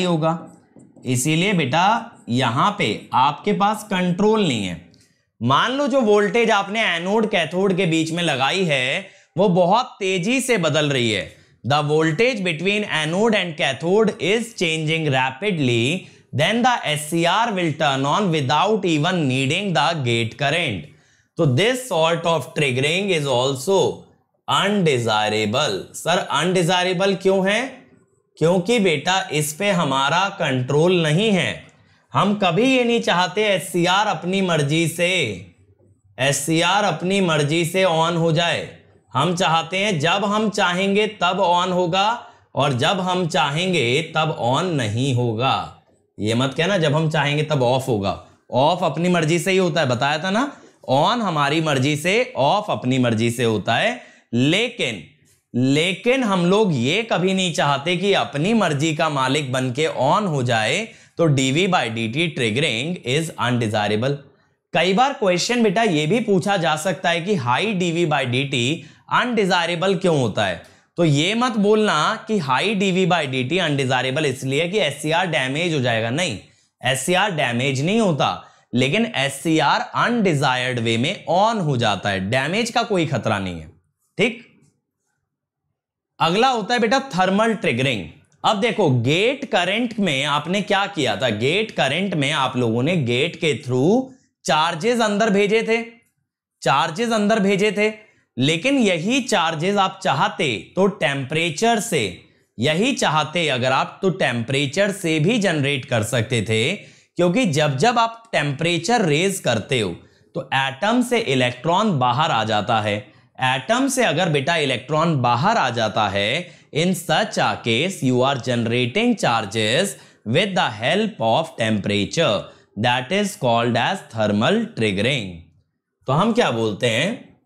होगा। इसीलिए बेटा यहां पे आपके पास कंट्रोल नहीं है। मान लो जो वोल्टेज आपने एनोड कैथोड के बीच में लगाई है वो बहुत तेजी से बदल रही है। The voltage between anode and cathode is changing rapidly then the SCR will turn on without even needing the gate current. So this sort of triggering is also undesirable. Sir, undesirable क्यों है? क्योंकि बेटा इस पे हमारा control नहीं है. हम कभी ये नहीं चाहते SCR अपनी मर्जी से ऑन हो जाए. हम चाहते हैं जब हम चाहेंगे तब ऑन होगा और जब हम चाहेंगे तब ऑन नहीं होगा. ये मत कहना जब हम चाहेंगे तब ऑफ होगा. ऑफ अपनी मर्जी से ही होता है, बताया था ना. ऑन हमारी मर्जी से, ऑफ अपनी मर्जी से होता है. लेकिन हम लोग ये कभी नहीं चाहते कि अपनी मर्जी का मालिक बन के ऑन हो जाए. तो dv by dt triggering is undesirable. कई बार क्वेश्चन बेटा ये भी पूछा जा सकता है कि high dv by dt undesirable क्यों होता है. तो ये मत बोलना कि high dv by dt undesirable इसलिए कि SCR डैमेज हो जाएगा. नहीं, SCR डैमेज नहीं होता, लेकिन SCR अनडिजायर्ड वे में ऑन हो जाता है. डैमेज का कोई खतरा नहीं है. ठीक, अगला होता है बेटा थर्मल ट्रिगरिंग. अब देखो गेट करंट में आपने क्या किया था. गेट करंट में आप लोगों ने गेट के थ्रू चार्जेस अंदर भेजे थे, लेकिन यही चार्जेस आप चाहते तो टेम्परेचर से, टेम्परेचर से भी जनरेट कर सकते थे. क्योंकि जब जब आप टेम्परेचर रेज करते हो तो एटम से इलेक्ट्रॉन बाहर आ जाता है. एटम से अगर बेटा इलेक्ट्रॉन बाहर आ जाता है, in such a case you are generating charges with the help of temperature, that is called as thermal triggering. तो हम क्या बोलते हैं,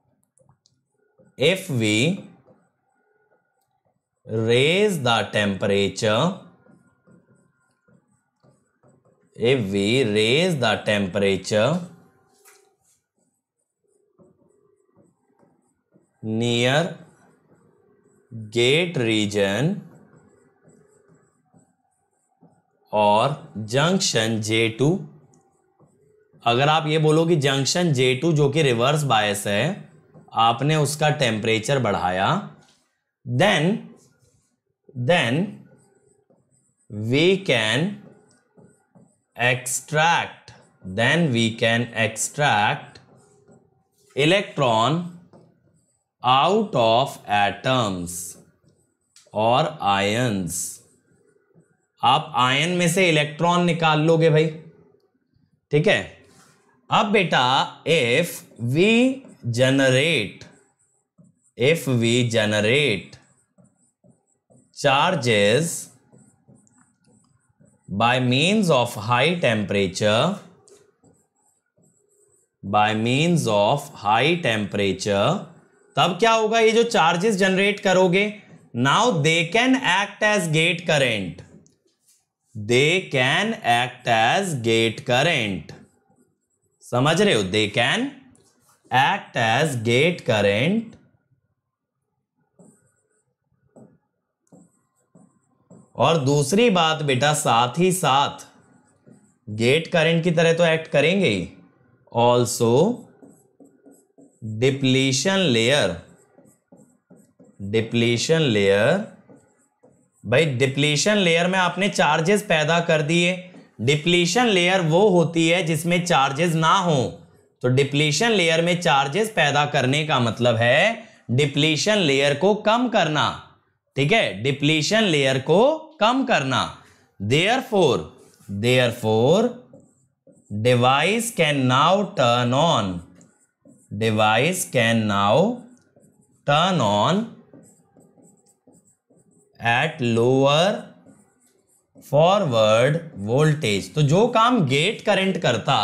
if we raise the temperature, near gate region और junction J2. अगर आप ये बोलो कि junction J2 जो कि reverse bias है, आपने उसका temperature बढ़ाया, then we can extract electron out of atoms और ions. आप आयन में से इलेक्ट्रॉन निकाल लोगे भाई. ठीक है, अब बेटा if we generate charges by means of high temperature, तब क्या होगा, ये जो चार्जेस जनरेट करोगे, now they can act as gate current, समझ रहे हो. They can act as gate current और दूसरी बात बेटा साथ ही साथ गेट करेंट की तरह तो एक्ट करेंगे ही, ऑल्सो डिप्लीशन लेयर. भाई डिप्लीशन लेयर में आपने चार्जेस पैदा कर दिए. डिप्लीशन लेयर वो होती है जिसमें चार्जेस ना हो. तो डिप्लीशन लेयर में चार्जेस पैदा करने का मतलब है डिप्लीशन लेयर को कम करना. ठीक है, डिप्लीशन लेयर को कम करना. Therefore device can now turn on at lower forward voltage. तो जो काम गेट करंट करता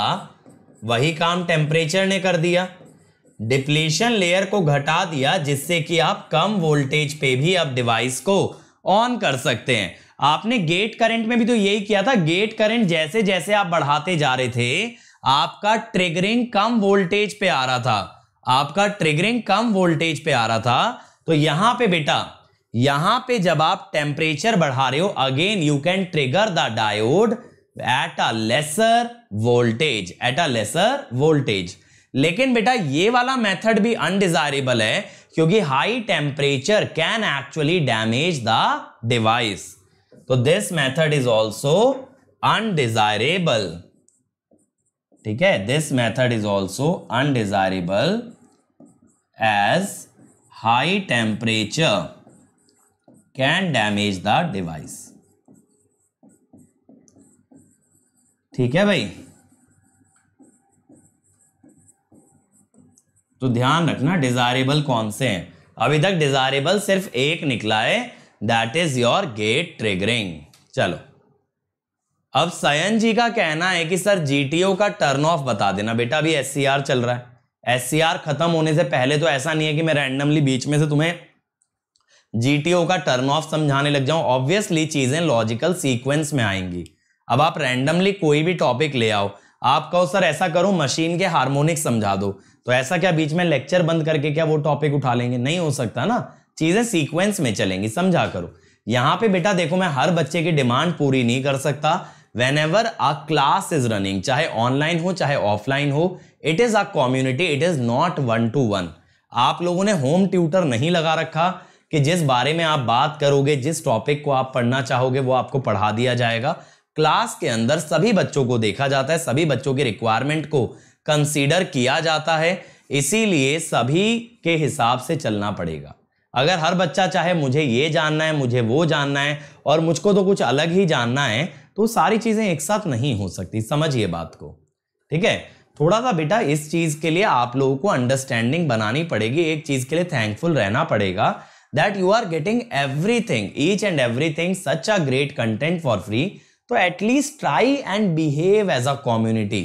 वही काम टेम्परेचर ने कर दिया. डिप्लीशन लेयर को घटा दिया जिससे कि आप कम वोल्टेज पे भी आप डिवाइस को ऑन कर सकते हैं. आपने गेट करंट में भी तो यही किया था. गेट करंट जैसे जैसे आप बढ़ाते जा रहे थे, आपका ट्रिगरिंग कम वोल्टेज पे आ रहा था, तो यहां पे बेटा, जब आप टेम्परेचर बढ़ा रहे हो, again you can trigger the diode at a lesser voltage, लेकिन बेटा ये वाला मेथड भी अनडिजायरेबल है क्योंकि high temperature can actually damage the device. तो this method is also undesirable, ठीक है, this method is also undesirable as high temperature can damage the device. ठीक है भाई, तो ध्यान रखना डिजायरेबल कौन से हैं। अभी तक डिजायरेबल सिर्फ एक निकला है, that is your gate triggering. चलो अब सायन जी का कहना है कि सर जीटीओ का टर्न ऑफ बता देना। बेटा अभी एससीआर चल रहा है, एससीआर खत्म होने से पहले तो ऐसा नहीं है कि मैं रैंडमली बीच में से तुम्हें जीटीओ का टर्न ऑफ समझाने लग जाऊं। ऑब्वियसली चीजें लॉजिकल सीक्वेंस में आएंगी। अब आप रैंडमली कोई भी टॉपिक ले आओ, आप कहो सर ऐसा करो मशीन के हार्मोनिक्स समझा दो, तो ऐसा क्या बीच में लेक्चर बंद करके क्या वो टॉपिक उठा लेंगे? नहीं हो सकता ना, चीजें सीक्वेंस में चलेंगी, समझा करो। यहाँ पे बेटा देखो, मैं हर बच्चे की डिमांड पूरी नहीं कर सकता। Whenever a class is running, चाहे ऑनलाइन हो चाहे ऑफलाइन हो, it is a community, it is not one to one. आप लोगों ने होम ट्यूटर नहीं लगा रखा कि जिस बारे में आप बात करोगे, जिस टॉपिक को आप पढ़ना चाहोगे वो आपको पढ़ा दिया जाएगा। क्लास के अंदर सभी बच्चों को देखा जाता है, सभी बच्चों की रिक्वायरमेंट को कंसीडर किया जाता है, इसीलिए सभी के हिसाब से चलना पड़ेगा। अगर हर बच्चा चाहे मुझे ये जानना है, मुझे वो जानना है और मुझको तो कुछ अलग ही जानना है, तो सारी चीज़ें एक साथ नहीं हो सकती। समझिए बात को, ठीक है। थोड़ा सा बेटा इस चीज़ के लिए आप लोगों को अंडरस्टैंडिंग बनानी पड़ेगी। एक चीज़ के लिए थैंकफुल रहना पड़ेगा that you are getting everything, each and everything, such a great content for free. तो at least try and behave as a community,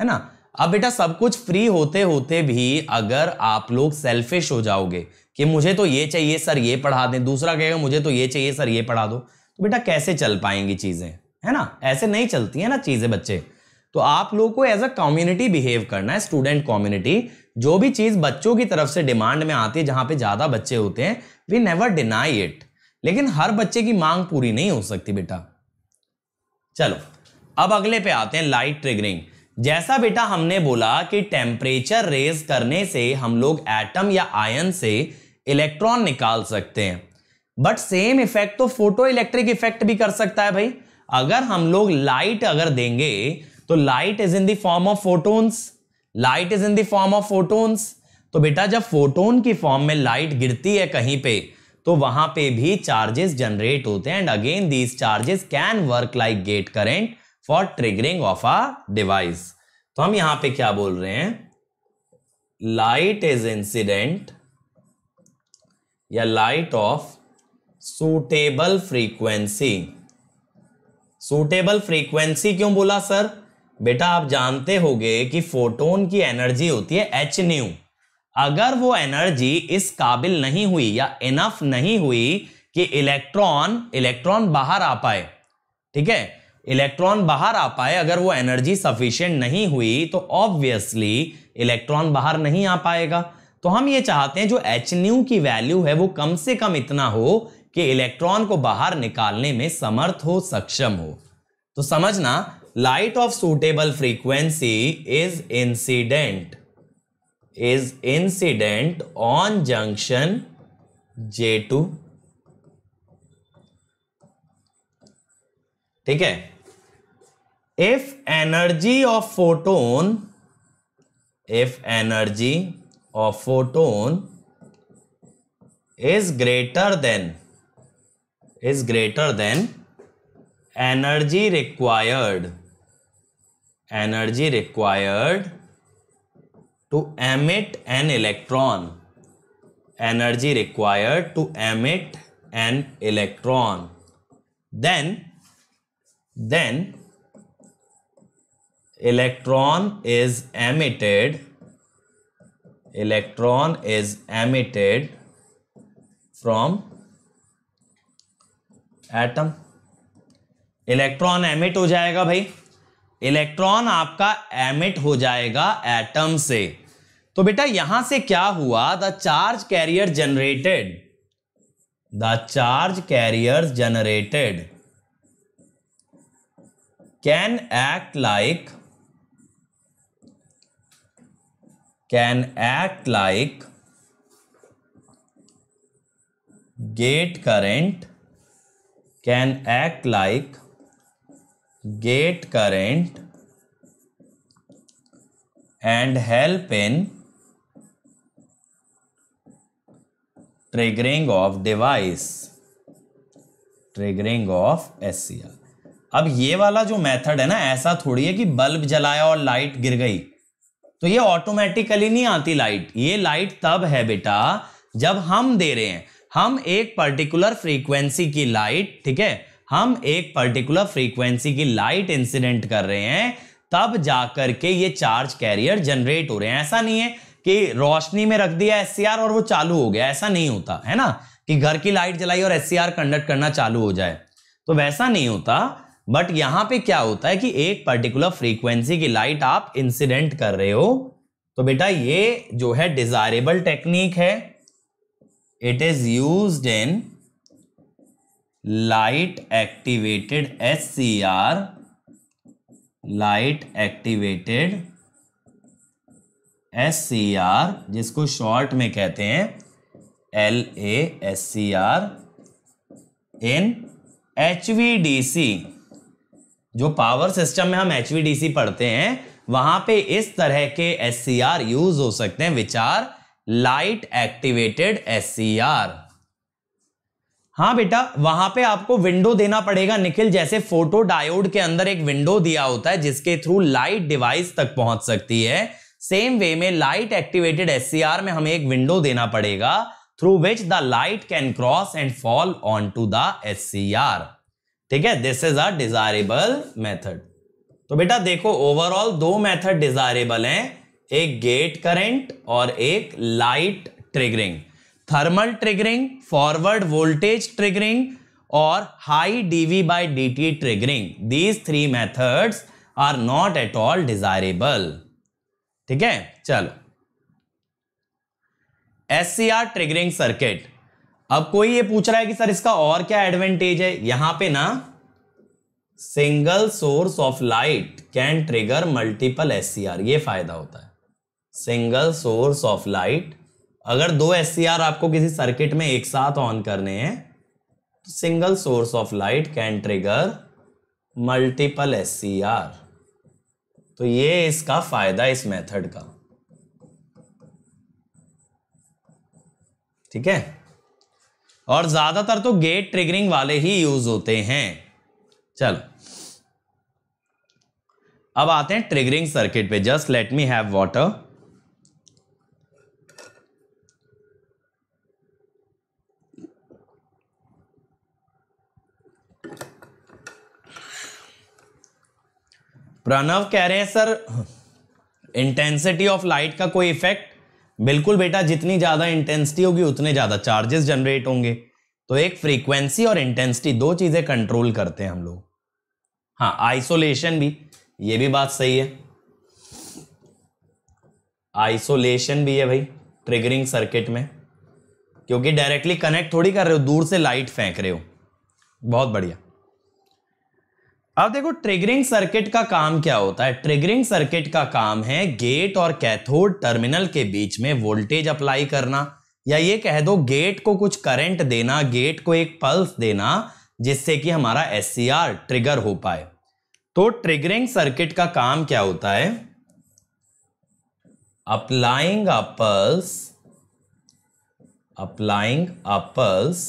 है ना। अब बेटा सब कुछ फ्री होते होते भी अगर आप लोग सेल्फिश हो जाओगे कि मुझे तो ये चाहिए सर ये पढ़ा दें, दूसरा कहेगा मुझे तो ये चाहिए सर ये पढ़ा दो, तो बेटा कैसे चल पाएंगी चीजें, है ना। ऐसे नहीं चलती है ना चीजें बच्चे। तो आप लोगों को एज अ कम्युनिटी बिहेव करना है, स्टूडेंट कम्युनिटी। जो भी चीज बच्चों की तरफ से डिमांड में आती है, जहां पे ज्यादा बच्चे होते हैं, वी नेवर डिनाई इट, लेकिन हर बच्चे की मांग पूरी नहीं हो सकती बेटा। चलो अब अगले पे आते हैं, लाइट ट्रिगरिंग। जैसा बेटा हमने बोला कि टेम्परेचर रेज करने से हम लोग एटम या आयन से इलेक्ट्रॉन निकाल सकते हैं, बट सेम इफेक्ट तो फोटो इलेक्ट्रिक इफेक्ट भी कर सकता है भाई। अगर हम लोग लाइट अगर देंगे तो light is in the form of photons, light is in the form of photons. तो बेटा जब फोटोन की फॉर्म में लाइट गिरती है कहीं पे, तो वहां पे भी चार्जेस जनरेट होते हैं, and again these charges can work like gate current for triggering of a device. तो हम यहां पे क्या बोल रहे हैं, लाइट इज इंसिडेंट या light of suitable frequency. Suitable frequency क्यों बोला सर? बेटा आप जानते होगे कि फोटोन की एनर्जी होती है एच न्यू। अगर वो एनर्जी इस काबिल नहीं हुई या इनफ नहीं हुई कि इलेक्ट्रॉन बाहर आ पाए, ठीक है, इलेक्ट्रॉन बाहर आ पाए, अगर वो एनर्जी सफिशिएंट नहीं हुई तो ऑब्वियसली इलेक्ट्रॉन बाहर नहीं आ पाएगा। तो हम ये चाहते हैं जो एच न्यू की वैल्यू है वो कम से कम इतना हो कि इलेक्ट्रॉन को बाहर निकालने में समर्थ हो, सक्षम हो। तो समझना, light of suitable frequency is incident on junction J2, ठीक है। If energy of photon is greater than energy required to emit an electron, energy required to emit an electron, then electron is emitted from atom। Electron emit हो जाएगा भाई, electron आपका emit हो जाएगा atom से। तो बेटा यहां से क्या हुआ, the charge carrier generated can act like gate current gate current and help in triggering of device, triggering of SCR। अब ये वाला जो मेथड है ना, ऐसा थोड़ी है कि बल्ब जलाया और लाइट गिर गई तो ये ऑटोमेटिकली नहीं आती लाइट। ये लाइट तब है बेटा जब हम दे रहे हैं, हम एक पर्टिकुलर फ्रीक्वेंसी की लाइट, ठीक है, हम एक पर्टिकुलर फ्रीक्वेंसी की लाइट इंसिडेंट कर रहे हैं तब जाकर के ये चार्ज कैरियर जनरेट हो रहे हैं। ऐसा नहीं है कि रोशनी में रख दिया SCR और वो चालू हो गया, ऐसा नहीं होता है ना कि घर की लाइट जलाई और SCR कंडक्ट करना चालू हो जाए, तो वैसा नहीं होता। बट यहां पे क्या होता है कि एक पर्टिकुलर फ्रीक्वेंसी की लाइट आप इंसिडेंट कर रहे हो, तो बेटा ये जो है डिजायरेबल टेक्निक है, it is used in light activated SCR, light activated SCR जिसको शॉर्ट में कहते हैं LASCR, इन HVDC, जो पावर सिस्टम में हम HVDC पढ़ते हैं वहां पे इस तरह के SCR यूज हो सकते हैं, which are light activated SCR। हाँ बेटा, वहां पे आपको विंडो देना पड़ेगा निखिल, जैसे फोटो डायोड के अंदर एक विंडो दिया होता है जिसके थ्रू लाइट डिवाइस तक पहुंच सकती है, सेम वे में लाइट एक्टिवेटेड SCR में हमें एक विंडो देना पड़ेगा through which the light can cross and fall on to the SCR, ठीक है। This is a desirable method. तो बेटा देखो, ओवरऑल दो मेथड डिजायरेबल हैं, एक गेट करंट और एक light triggering, thermal triggering, forward voltage triggering और high dV/dt triggering. These three methods are not at all desirable, ठीक है। चलो, SCR ट्रिगरिंग सर्किट। अब कोई ये पूछ रहा है कि सर इसका और क्या एडवांटेज है, यहां पे ना single source of light can trigger multiple SCR, ये फायदा होता है। सिंगल सोर्स ऑफ लाइट, अगर दो SCR आपको किसी सर्किट में एक साथ ऑन करने हैं तो single source of light can trigger multiple SCR, तो ये इसका फायदा इस मेथड का, ठीक है। और ज्यादातर तो गेट ट्रिगरिंग वाले ही यूज होते हैं। चलो अब आते हैं ट्रिगरिंग सर्किट पे। Just let me have water. Pranav कह रहे हैं सर इंटेंसिटी ऑफ लाइट का कोई इफेक्ट? बिल्कुल बेटा, जितनी ज्यादा इंटेंसिटी होगी उतने ज्यादा चार्जेस जनरेट होंगे, तो एक फ्रीक्वेंसी और इंटेंसिटी दो चीजें कंट्रोल करते हैं हम लोग। हाँ, आइसोलेशन भी, ये भी बात सही है, आइसोलेशन भी है भाई ट्रिगरिंग सर्किट में, क्योंकि डायरेक्टली कनेक्ट थोड़ी कर रहे हो, दूर से लाइट फेंक रहे हो। बहुत बढ़िया। अब देखो ट्रिगरिंग सर्किट का काम क्या होता है। ट्रिगरिंग सर्किट का काम है गेट और कैथोड टर्मिनल के बीच में वोल्टेज अप्लाई करना, या ये कह दो गेट को कुछ करंट देना, गेट को एक पल्स देना जिससे कि हमारा SCR ट्रिगर हो पाए। तो ट्रिगरिंग सर्किट का काम क्या होता है? Applying a pulse, applying a pulse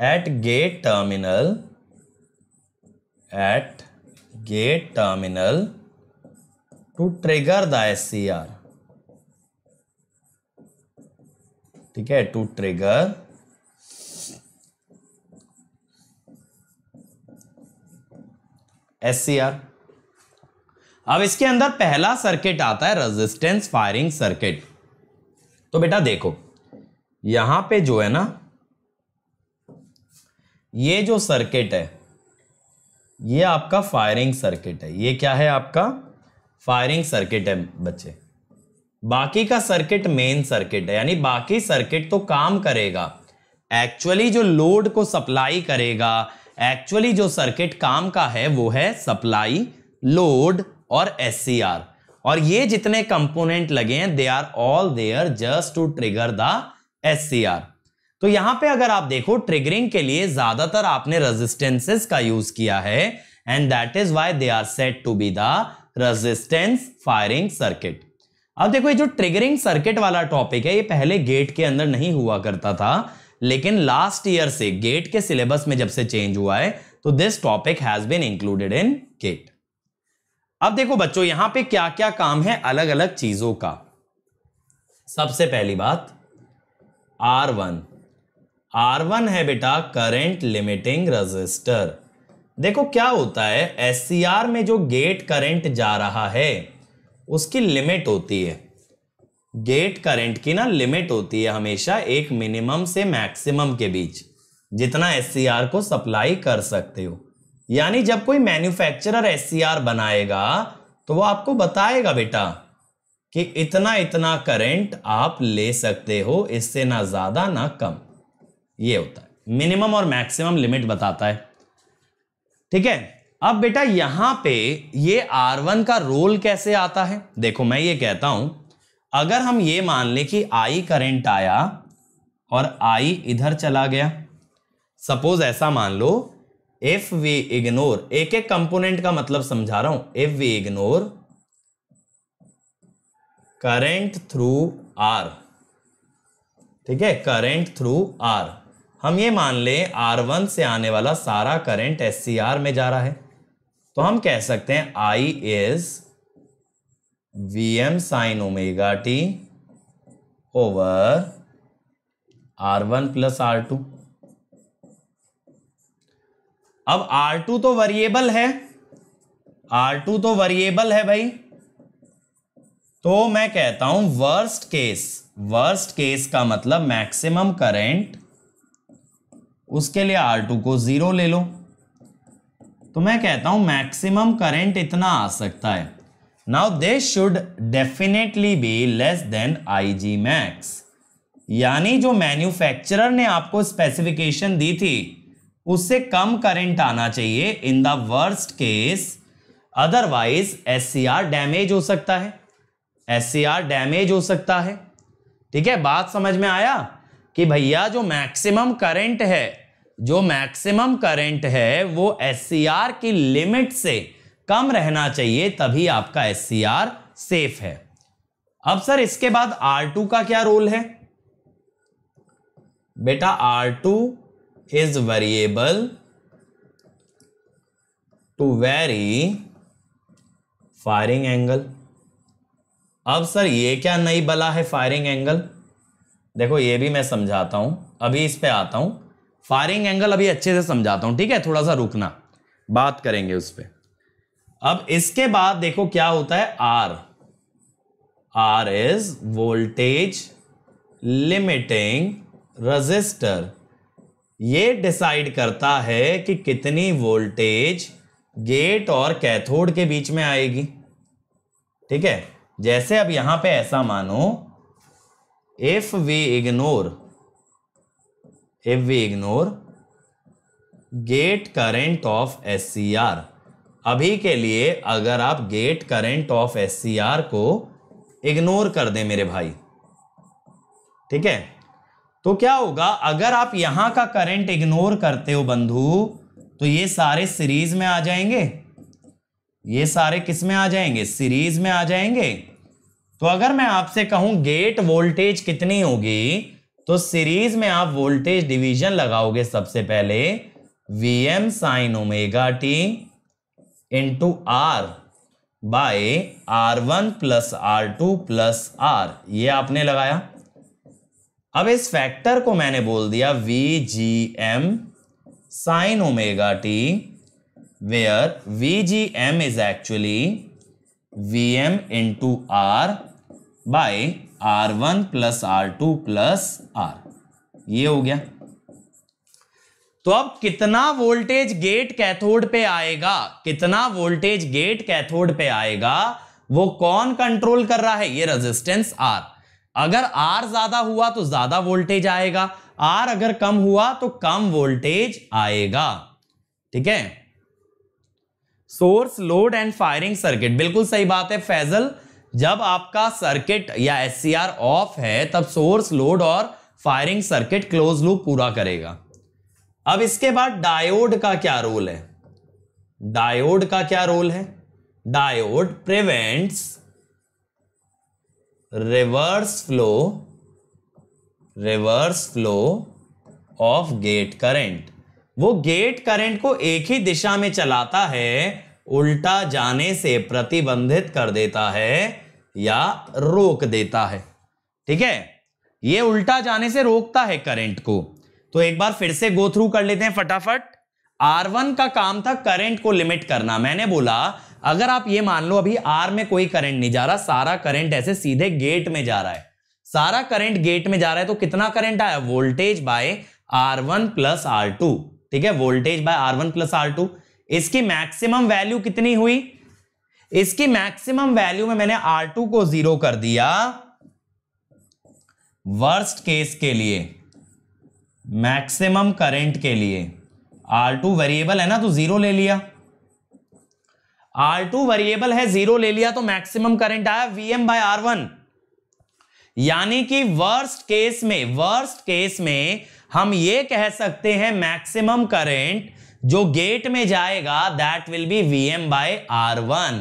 at gate terminal, at gate terminal to trigger the SCR, ठीक है, to trigger SCR। अब इसके अंदर पहला सर्किट आता है रेजिस्टेंस फायरिंग सर्किट। तो बेटा देखो यहां पे जो है ना, ये जो सर्किट है ये आपका फायरिंग सर्किट है। ये क्या है? आपका फायरिंग सर्किट है बच्चे। बाकी का सर्किट मेन सर्किट है, यानी बाकी सर्किट तो काम करेगा, एक्चुअली जो लोड को सप्लाई करेगा, एक्चुअली जो सर्किट काम का है वो है सप्लाई, लोड और SCR। और ये जितने कंपोनेंट लगे हैं they are all there just to trigger the SCR। तो यहां पे अगर आप देखो ट्रिगरिंग के लिए ज्यादातर आपने रेजिस्टेंसेस का यूज किया है, and that is why they are said to be the resistance firing circuit. अब देखो ये जो ट्रिगरिंग सर्किट वाला टॉपिक है ये पहले गेट के अंदर नहीं हुआ करता था, लेकिन लास्ट ईयर से गेट के सिलेबस में जब से चेंज हुआ है तो this topic has been included in GATE. अब देखो बच्चों यहां पे क्या क्या काम है अलग अलग चीजों का. सबसे पहली बात R1. R1 है बेटा करंट लिमिटिंग रजिस्टर. देखो क्या होता है SCR में जो गेट करंट जा रहा है उसकी लिमिट होती है, गेट करंट की ना लिमिट होती है हमेशा एक मिनिमम से मैक्सिमम के बीच जितना SCR को सप्लाई कर सकते हो. यानी जब कोई मैन्युफैक्चरर SCR बनाएगा तो वो आपको बताएगा बेटा कि इतना इतना करंट आप ले सकते हो, इससे ना ज्यादा ना कम. ये होता है मिनिमम और मैक्सिमम लिमिट बताता है. ठीक है, अब बेटा यहां पे ये R1 का रोल कैसे आता है. देखो मैं ये कहता हूं अगर हम ये मान ले कि I करंट आया और I इधर चला गया, सपोज ऐसा मान लो इफ वी इग्नोर, एक एक कंपोनेंट का मतलब समझा रहा हूं, if we ignore current through R. ठीक है, करंट थ्रू R, हम ये मान ले R1 से आने वाला सारा करंट SCR में जा रहा है तो हम कह सकते हैं I is Vm sin omega t over R1 plus R2. अब R2 तो वेरिएबल है, R2 तो वेरिएबल है भाई, तो मैं कहता हूं वर्स्ट केस, वर्स्ट केस का मतलब मैक्सिमम करंट, उसके लिए R2 को जीरो ले लो, तो मैं कहता हूं मैक्सिमम करंट इतना आ सकता है. Now this should definitely be less than IG max. यानी जो मैन्युफैक्चरर ने आपको स्पेसिफिकेशन दी थी उससे कम करंट आना चाहिए in the worst case, otherwise SCR damage हो सकता है, SCR डैमेज हो सकता है. ठीक है, बात समझ में आया कि भैया जो मैक्सिमम करंट है, जो मैक्सिमम करंट है वो SCR की लिमिट से कम रहना चाहिए तभी आपका SCR सेफ है. अब सर इसके बाद R2 का क्या रोल है. बेटा R2 is variable to vary firing angle. अब सर ये क्या नई बला है फायरिंग एंगल. देखो ये भी मैं समझाता हूं, अभी इस पे आता हूं, फायरिंग एंगल अभी अच्छे से समझाता हूं. ठीक है, थोड़ा सा रुकना, बात करेंगे उस पे. अब इसके बाद देखो क्या होता है R. R is voltage limiting resistor. ये डिसाइड करता है कि कितनी वोल्टेज गेट और कैथोड के बीच में आएगी. ठीक है, जैसे अब यहां पे ऐसा मानो if we ignore gate current of SCR. अभी के लिए अगर आप गेट करंट ऑफ SCR को इग्नोर कर दें मेरे भाई, ठीक है, तो क्या होगा अगर आप यहां का करंट इग्नोर करते हो बंधु तो ये सारे सीरीज में आ जाएंगे, ये सारे किस में आ जाएंगे, सीरीज में आ जाएंगे. तो अगर मैं आपसे कहूं गेट वोल्टेज कितनी होगी तो सीरीज में आप वोल्टेज डिवीजन लगाओगे सबसे पहले Vm sin omega t into R by R1 plus R2 plus R. ये आपने लगाया. अब इस फैक्टर को मैंने बोल दिया Vgm sin omega t where Vgm is actually Vm into R by R1 plus R2 plus R. ये हो गया. तो अब कितना वोल्टेज गेट कैथोड पे आएगा, कितना वोल्टेज गेट कैथोड पे आएगा वो कौन कंट्रोल कर रहा है, ये रेजिस्टेंस R. अगर R ज्यादा हुआ तो ज्यादा वोल्टेज आएगा, R अगर कम हुआ तो कम वोल्टेज आएगा. ठीक है, source load and firing circuit, बिल्कुल सही बात है फैजल. जब आपका सर्किट या SCR ऑफ है तब सोर्स लोड और फायरिंग सर्किट क्लोज लूप पूरा करेगा. अब इसके बाद डायोड का क्या रोल है. डायोड का क्या रोल है? Diode prevents reverse flow of gate current. वो गेट करंट को एक ही दिशा में चलाता है, उल्टा जाने से प्रतिबंधित कर देता है या रोक देता है। ठीक है, ये उल्टा जाने से रोकता है करंट को। तो एक बार फिर से गो थ्रू कर लेते हैं फटाफट। R1 का काम था करंट को लिमिट करना। मैंने बोला अगर आप ये मान लो अभी R में कोई करंट नहीं जा रहा, सारा करंट ऐसे सीधे गेट में जा रहा है, सारा करंट गेट में जा रहा है, तो कितना करंट आया? Voltage by R1 plus R2। ठीक है, voltage by R1 plus R2। इसकी मैक्सिमम वैल्यू कितनी हुई? इसकी मैक्सिमम वैल्यू में मैंने R2 को जीरो कर दिया वर्स्ट केस के लिए, मैक्सिमम करंट के लिए। R2 वेरिएबल है ना, तो जीरो ले लिया। R2 वेरिएबल है, जीरो ले लिया, तो मैक्सिमम करंट आया Vm बाय R1। यानी कि वर्स्ट केस में हम ये कह सकते हैं मैक्सिमम करंट जो गेट में जाएगा that will be Vm by R1,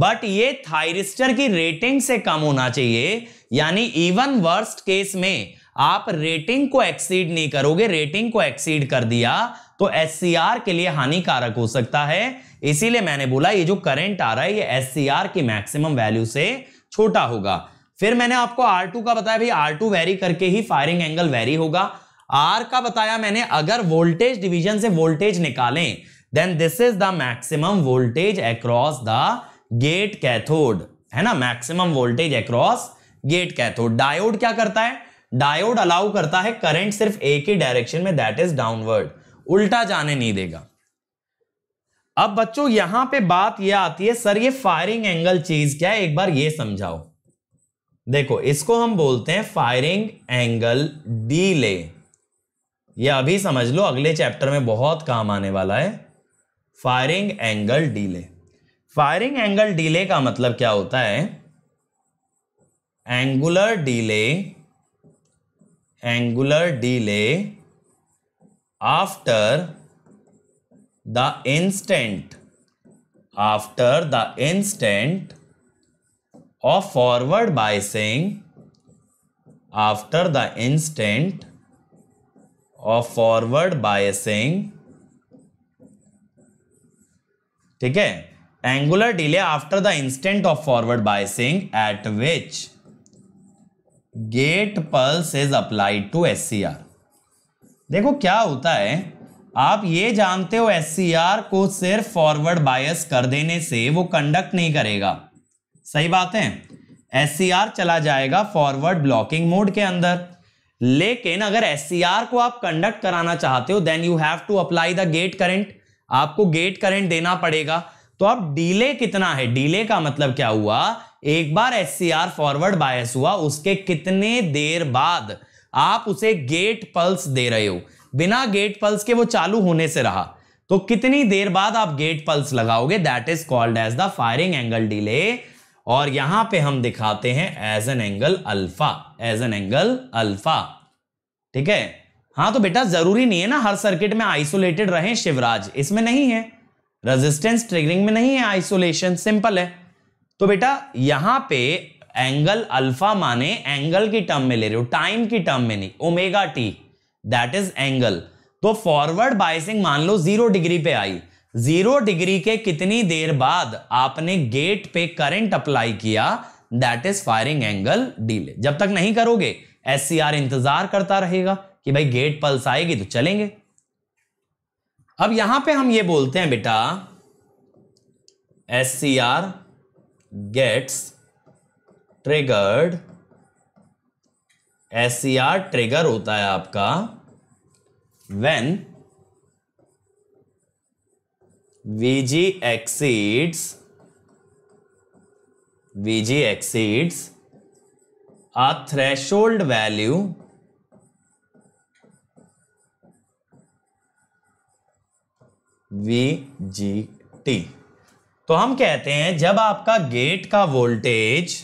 but ये थायरिस्टर की रेटिंग से कम होना चाहिए। यानी इवन वर्स्ट केस में आप रेटिंग को एक्सीड नहीं करोगे, रेटिंग को एक्सीड कर दिया तो SCR के लिए हानिकारक हो सकता है। इसीलिए मैंने बोला ये जो करंट आ रहा है ये SCR की मैक्सिमम वैल्यू से छोटा होगा। फिर मैंने आपको R2 का बताया, भाई R2 वेरी करके ही फायरिंग एंगल वेरी होगा। R का बताया मैंने, अगर वोल्टेज डिवीजन से वोल्टेज निकालें then this is the maximum voltage across the gate cathode, है ना, maximum voltage across gate cathode. Diode क्या करता है? डायोड अलाउ करता है करंट सिर्फ एक ही डायरेक्शन में, दैट इज डाउनवर्ड, उल्टा जाने नहीं देगा। अब बच्चों यहां पे बात यह आती है, सर ये फायरिंग एंगल चीज क्या है, एक बार ये समझाओ। देखो इसको हम बोलते हैं फायरिंग एंगल डीले। ये अभी समझ लो, अगले चैप्टर में बहुत काम आने वाला है। Firing angle delay, firing angle delay का मतलब क्या होता है? Angular delay after the instant of forward biasing, ठीक है, angular delay after the instant of forward biasing at which gate pulse is applied to SCR। देखो क्या होता है, आप ये जानते हो SCR को सिर्फ फॉरवर्ड बायस कर देने से वो कंडक्ट नहीं करेगा, सही बात है, SCR चला जाएगा फॉरवर्ड ब्लॉकिंग मोड के अंदर। लेकिन अगर SCR को आप कंडक्ट कराना चाहते हो then you have to apply the gate current, आपको गेट करंट देना पड़ेगा। तो अब डीले कितना है? डीले का मतलब क्या हुआ, एक बार SCR फॉरवर्ड बायस हुआ उसके कितने देर बाद आप उसे गेट पल्स दे रहे हो, बिना गेट पल्स के वो चालू होने से रहा, तो कितनी देर बाद आप गेट पल्स लगाओगे, that is called as the firing angle delay. और यहां पे हम दिखाते हैं एज एन एंगल अल्फा। ठीक है, हाँ तो बेटा जरूरी नहीं है ना हर सर्किट में आइसोलेटेड रहें शिवराज, इसमें नहीं है, रेजिस्टेंस ट्रिगरिंग में नहीं है आइसोलेशन, सिंपल है। तो बेटा यहां पे एंगल अल्फा माने एंगल की टर्म में ले रहे हो, टाइम की टर्म में नहीं, omega T that is angle. तो फॉरवर्ड बायसिंग मान लो 0 डिग्री पे आई, 0 डिग्री के कितनी देर बाद आपने गेट पे करंट अप्लाई किया, that is firing angle delay. जब तक नहीं करोगे SCR इंतजार करता रहेगा कि भाई गेट पल्स आएगी तो चलेंगे। अब यहां पे हम ये बोलते हैं बेटा SCR gets triggered, SCR trigger होता है आपका when VG exceeds a threshold value VGT। तो हम कहते हैं जब आपका गेट का वोल्टेज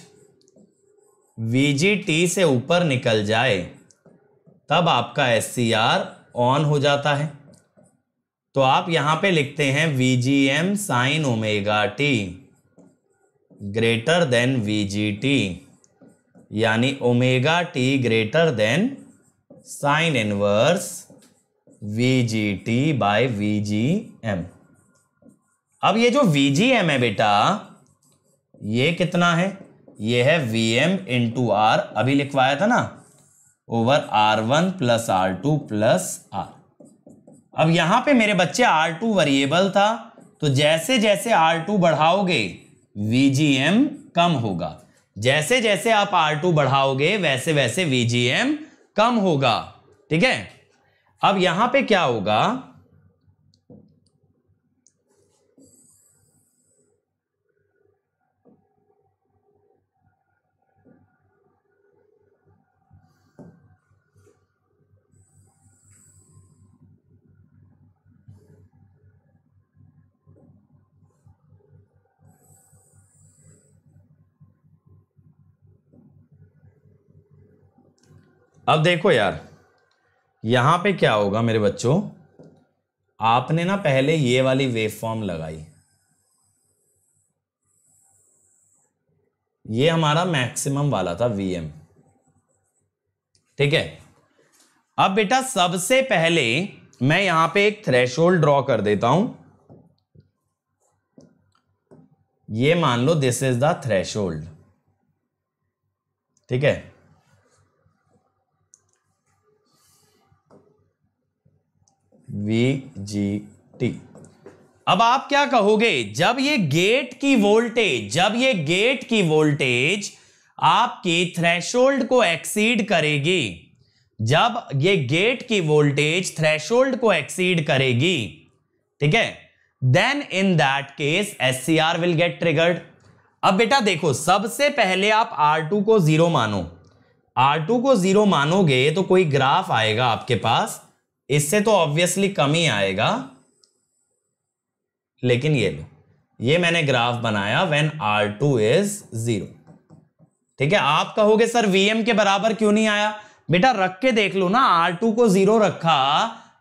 VGT से ऊपर निकल जाए तब आपका SCR ऑन हो जाता है, तो आप यहां पे लिखते हैं VGM sine omega T greater than VGT, यानी omega T greater than sine inverse VGT by VGM। अब ये जो VGM है बेटा ये कितना है, ये है Vm इंटू आर, अभी लिखवाया था ना, over R1 plus R2 plus R। अब यहां पे मेरे बच्चे R2 वेरिएबल था, तो जैसे जैसे R2 बढ़ाओगे VGM कम होगा, जैसे जैसे आप R2 बढ़ाओगे वैसे वैसे VGM कम होगा, ठीक है। अब यहां पे क्या होगा, अब देखो यार यहां पे क्या होगा मेरे बच्चों, आपने ना पहले ये वाली वेवफॉर्म लगाई, ये हमारा मैक्सिमम वाला था Vm, ठीक है। अब बेटा सबसे पहले मैं यहां पे एक थ्रेशोल्ड ड्रॉ कर देता हूं, ये मान लो दिस इज द थ्रेशोल्ड, ठीक है। VGT। अब आप क्या कहोगे, जब ये गेट की वोल्टेज आपकी थ्रेशोल्ड को एक्सीड करेगी, जब ये गेट की वोल्टेज थ्रेशोल्ड को एक्सीड करेगी, ठीक है, then in that case SCR will get triggered. अब बेटा देखो सबसे पहले आप R2 को जीरो मानो, R2 को जीरो मानोगे तो कोई ग्राफ आएगा आपके पास, इससे तो ऑब्वियसली कम ही आएगा, लेकिन ये लो, ये मैंने ग्राफ बनाया व्हेन R2 इज जीरो, ठीक है। आप कहोगे सर Vm के बराबर क्यों नहीं आया, बेटा रख के देख लो ना, R2 को जीरो रखा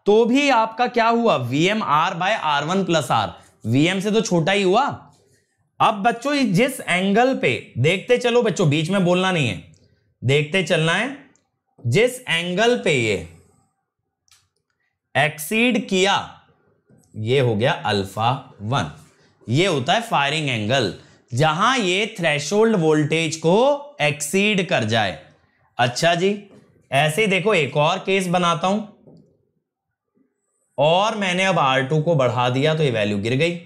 तो भी आपका क्या हुआ, Vm R by R1 plus R, Vm से तो छोटा ही हुआ। अब बच्चों जिस एंगल पे देखते चलो बच्चों, बीच में बोलना नहीं है, देखते चलना है, जिस एंगल पे ये एक्सीड किया, ये हो गया α1, ये होता है फायरिंग एंगल, जहां ये थ्रेशोल्ड वोल्टेज को एक्सीड कर जाए। अच्छा जी, ऐसे ही देखो एक और केस बनाता हूं, और मैंने अब R2 को बढ़ा दिया तो ये वैल्यू गिर गई,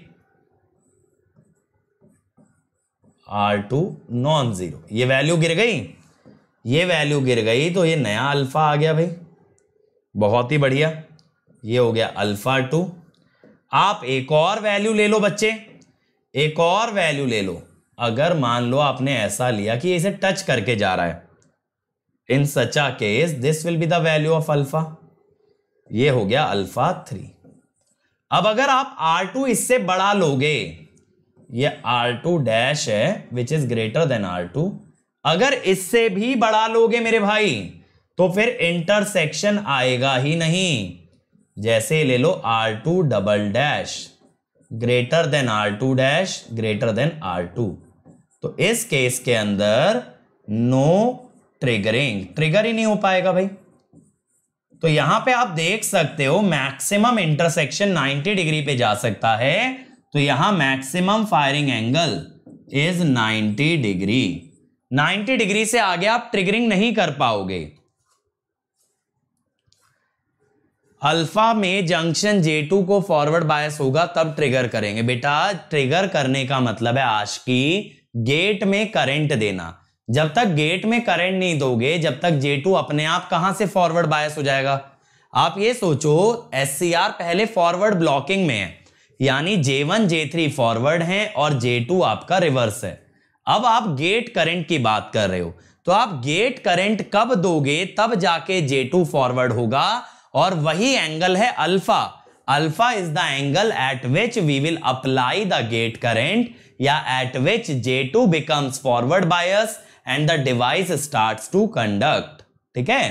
R2 नॉन जीरो, ये वैल्यू गिर गई, ये वैल्यू गिर गई, तो ये नया अल्फा आ गया भाई, बहुत ही बढ़िया, ये हो गया α2। आप एक और वैल्यू ले लो बच्चे, एक और वैल्यू ले लो, अगर मान लो आपने ऐसा लिया कि इसे टच करके जा रहा है, in such a case this will be the value of alpha, ये हो गया α3। अब अगर आप R2 इससे बड़ा लोगे, ये R2 डैश है which is greater than R2, अगर इससे भी बड़ा लोगे मेरे भाई तो फिर इंटरसेक्शन आएगा ही नहीं, जैसे ले लो R2 double dash greater than R2 dash greater than R2, तो इस केस के अंदर नो ट्रिगरिंग, ट्रिगर ही नहीं हो पाएगा भाई। तो यहां पे आप देख सकते हो मैक्सिमम इंटरसेक्शन 90 डिग्री पे जा सकता है, तो यहां maximum firing angle is 90 degree, 90 degree से आगे आप ट्रिगरिंग नहीं कर पाओगे। अल्फा में जंक्शन J2 को फॉरवर्ड बायस होगा तब ट्रिगर करेंगे। बेटा ट्रिगर करने का मतलब है आज की गेट में करंट देना, जब तक गेट में करंट नहीं दोगे जब तक J2 अपने आप कहां से फॉरवर्ड बायस हो जाएगा। आप ये सोचो SCR पहले फॉरवर्ड ब्लॉकिंग में है, यानी J1 J3 फॉरवर्ड है और J2 आपका रिवर्स है। अब आप गेट करंट की बात कर रहे हो, तो आप गेट करंट कब दोगे तब जाके J2 फॉरवर्ड होगा, और वही एंगल है alpha. Alpha is the angle at which we will apply the gate current, या at which J2 becomes forward bias and the device starts to conduct, ठीक है।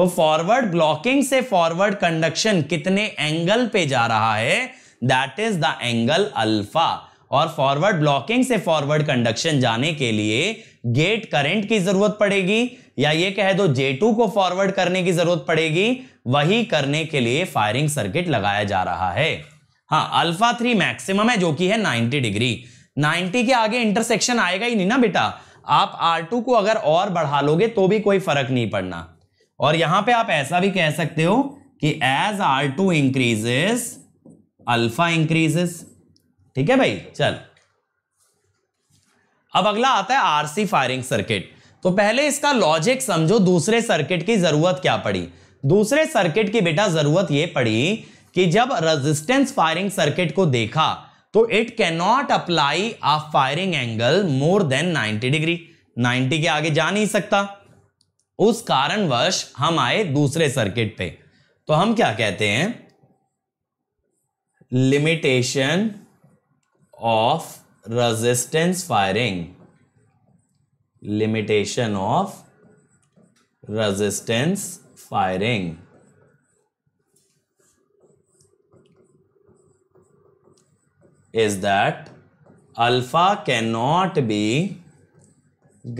वो फॉरवर्ड ब्लॉकिंग से फॉरवर्ड कंडक्शन कितने एंगल पे जा रहा है, that is the angle alpha. और फॉरवर्ड ब्लॉकिंग से फॉरवर्ड कंडक्शन जाने के लिए गेट करंट की जरूरत पड़ेगी, या ये कह दो J2 को फॉरवर्ड करने की जरूरत पड़ेगी, वही करने के लिए फायरिंग सर्किट लगाया जा रहा है। हाँ, अल्फा 3 मैक्सिमम है जो कि है 90 डिग्री। 90 के आगे इंटरसेक्शन आएगा ही नहीं ना बेटा, आप R2 को अगर और बढ़ा लोगे तो भी कोई फर्क नहीं पड़ना। और यहां पे आप ऐसा भी कह सकते हो कि as R2 increases alpha increases. ठीक है भाई, चल अब अगला आता है आरसी फायरिंग सर्किट। तो पहले इसका लॉजिक समझो, दूसरे सर्किट की जरूरत क्या पड़ी। दूसरे सर्किट की बेटा जरूरत यह पड़ी कि जब रेजिस्टेंस फायरिंग सर्किट को देखा तो it can not apply a firing angle more than 90 degree, 90 के आगे जा नहीं सकता। उस कारणवश हम आए दूसरे सर्किट पे। तो हम क्या कहते हैं, limitation of resistance firing, limitation of resistance firing. Is that alpha cannot be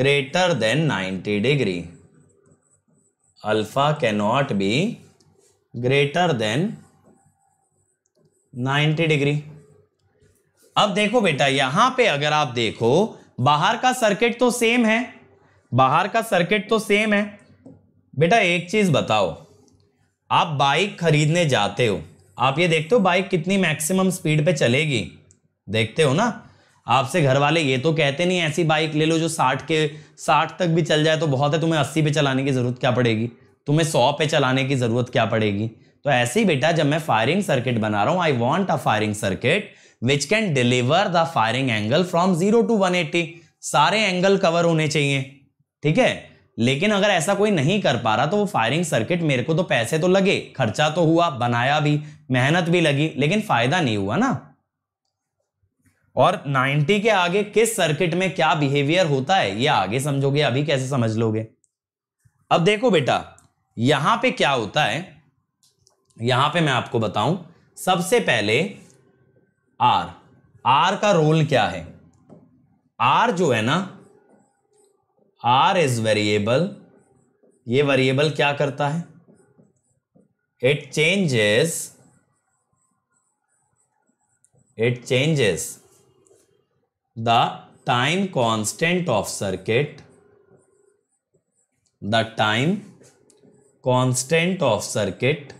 greater than 90 degree. Alpha cannot be greater than 90 degree. अब देखो बेटा यहां पे अगर आप देखो बाहर का सर्किट तो सेम है, बाहर का सर्किट तो सेम है। बेटा एक चीज बताओ, आप बाइक खरीदने जाते हो, आप ये देखते हो बाइक कितनी मैक्सिमम स्पीड पे चलेगी, देखते हो ना। आपसे घर वाले ये तो कहते नहीं ऐसी बाइक ले लो जो 60 तक भी चल जाए तो बहुत है, तुम्हें 80 पे चलाने की ज़रूरत क्या पड़ेगी, तुम्हें 100 पे चलाने की ज़रूरत क्या पड़ेगी। तो ऐसे ही बेटा जब मैं फायरिंग सर्किट बना रहा हूँ, I want a firing circuit which can deliver the firing angle from 0 to 180। सारे एंगल कवर होने चाहिए, ठीक है। लेकिन अगर ऐसा कोई नहीं कर पा रहा तो वो फायरिंग सर्किट मेरे को तो पैसे तो लगे, खर्चा तो हुआ, बनाया भी, मेहनत भी लगी, लेकिन फायदा नहीं हुआ ना। और 90 के आगे किस सर्किट में क्या बिहेवियर होता है ये आगे समझोगे, अभी कैसे समझ लोगे। अब देखो बेटा यहां पे क्या होता है, यहां पे मैं आपको बताऊं। सबसे पहले आर का रोल क्या है। आर जो है ना, R इज वेरिएबल, ये वेरिएबल क्या करता है, it changes the time constant of circuit, the time constant of circuit.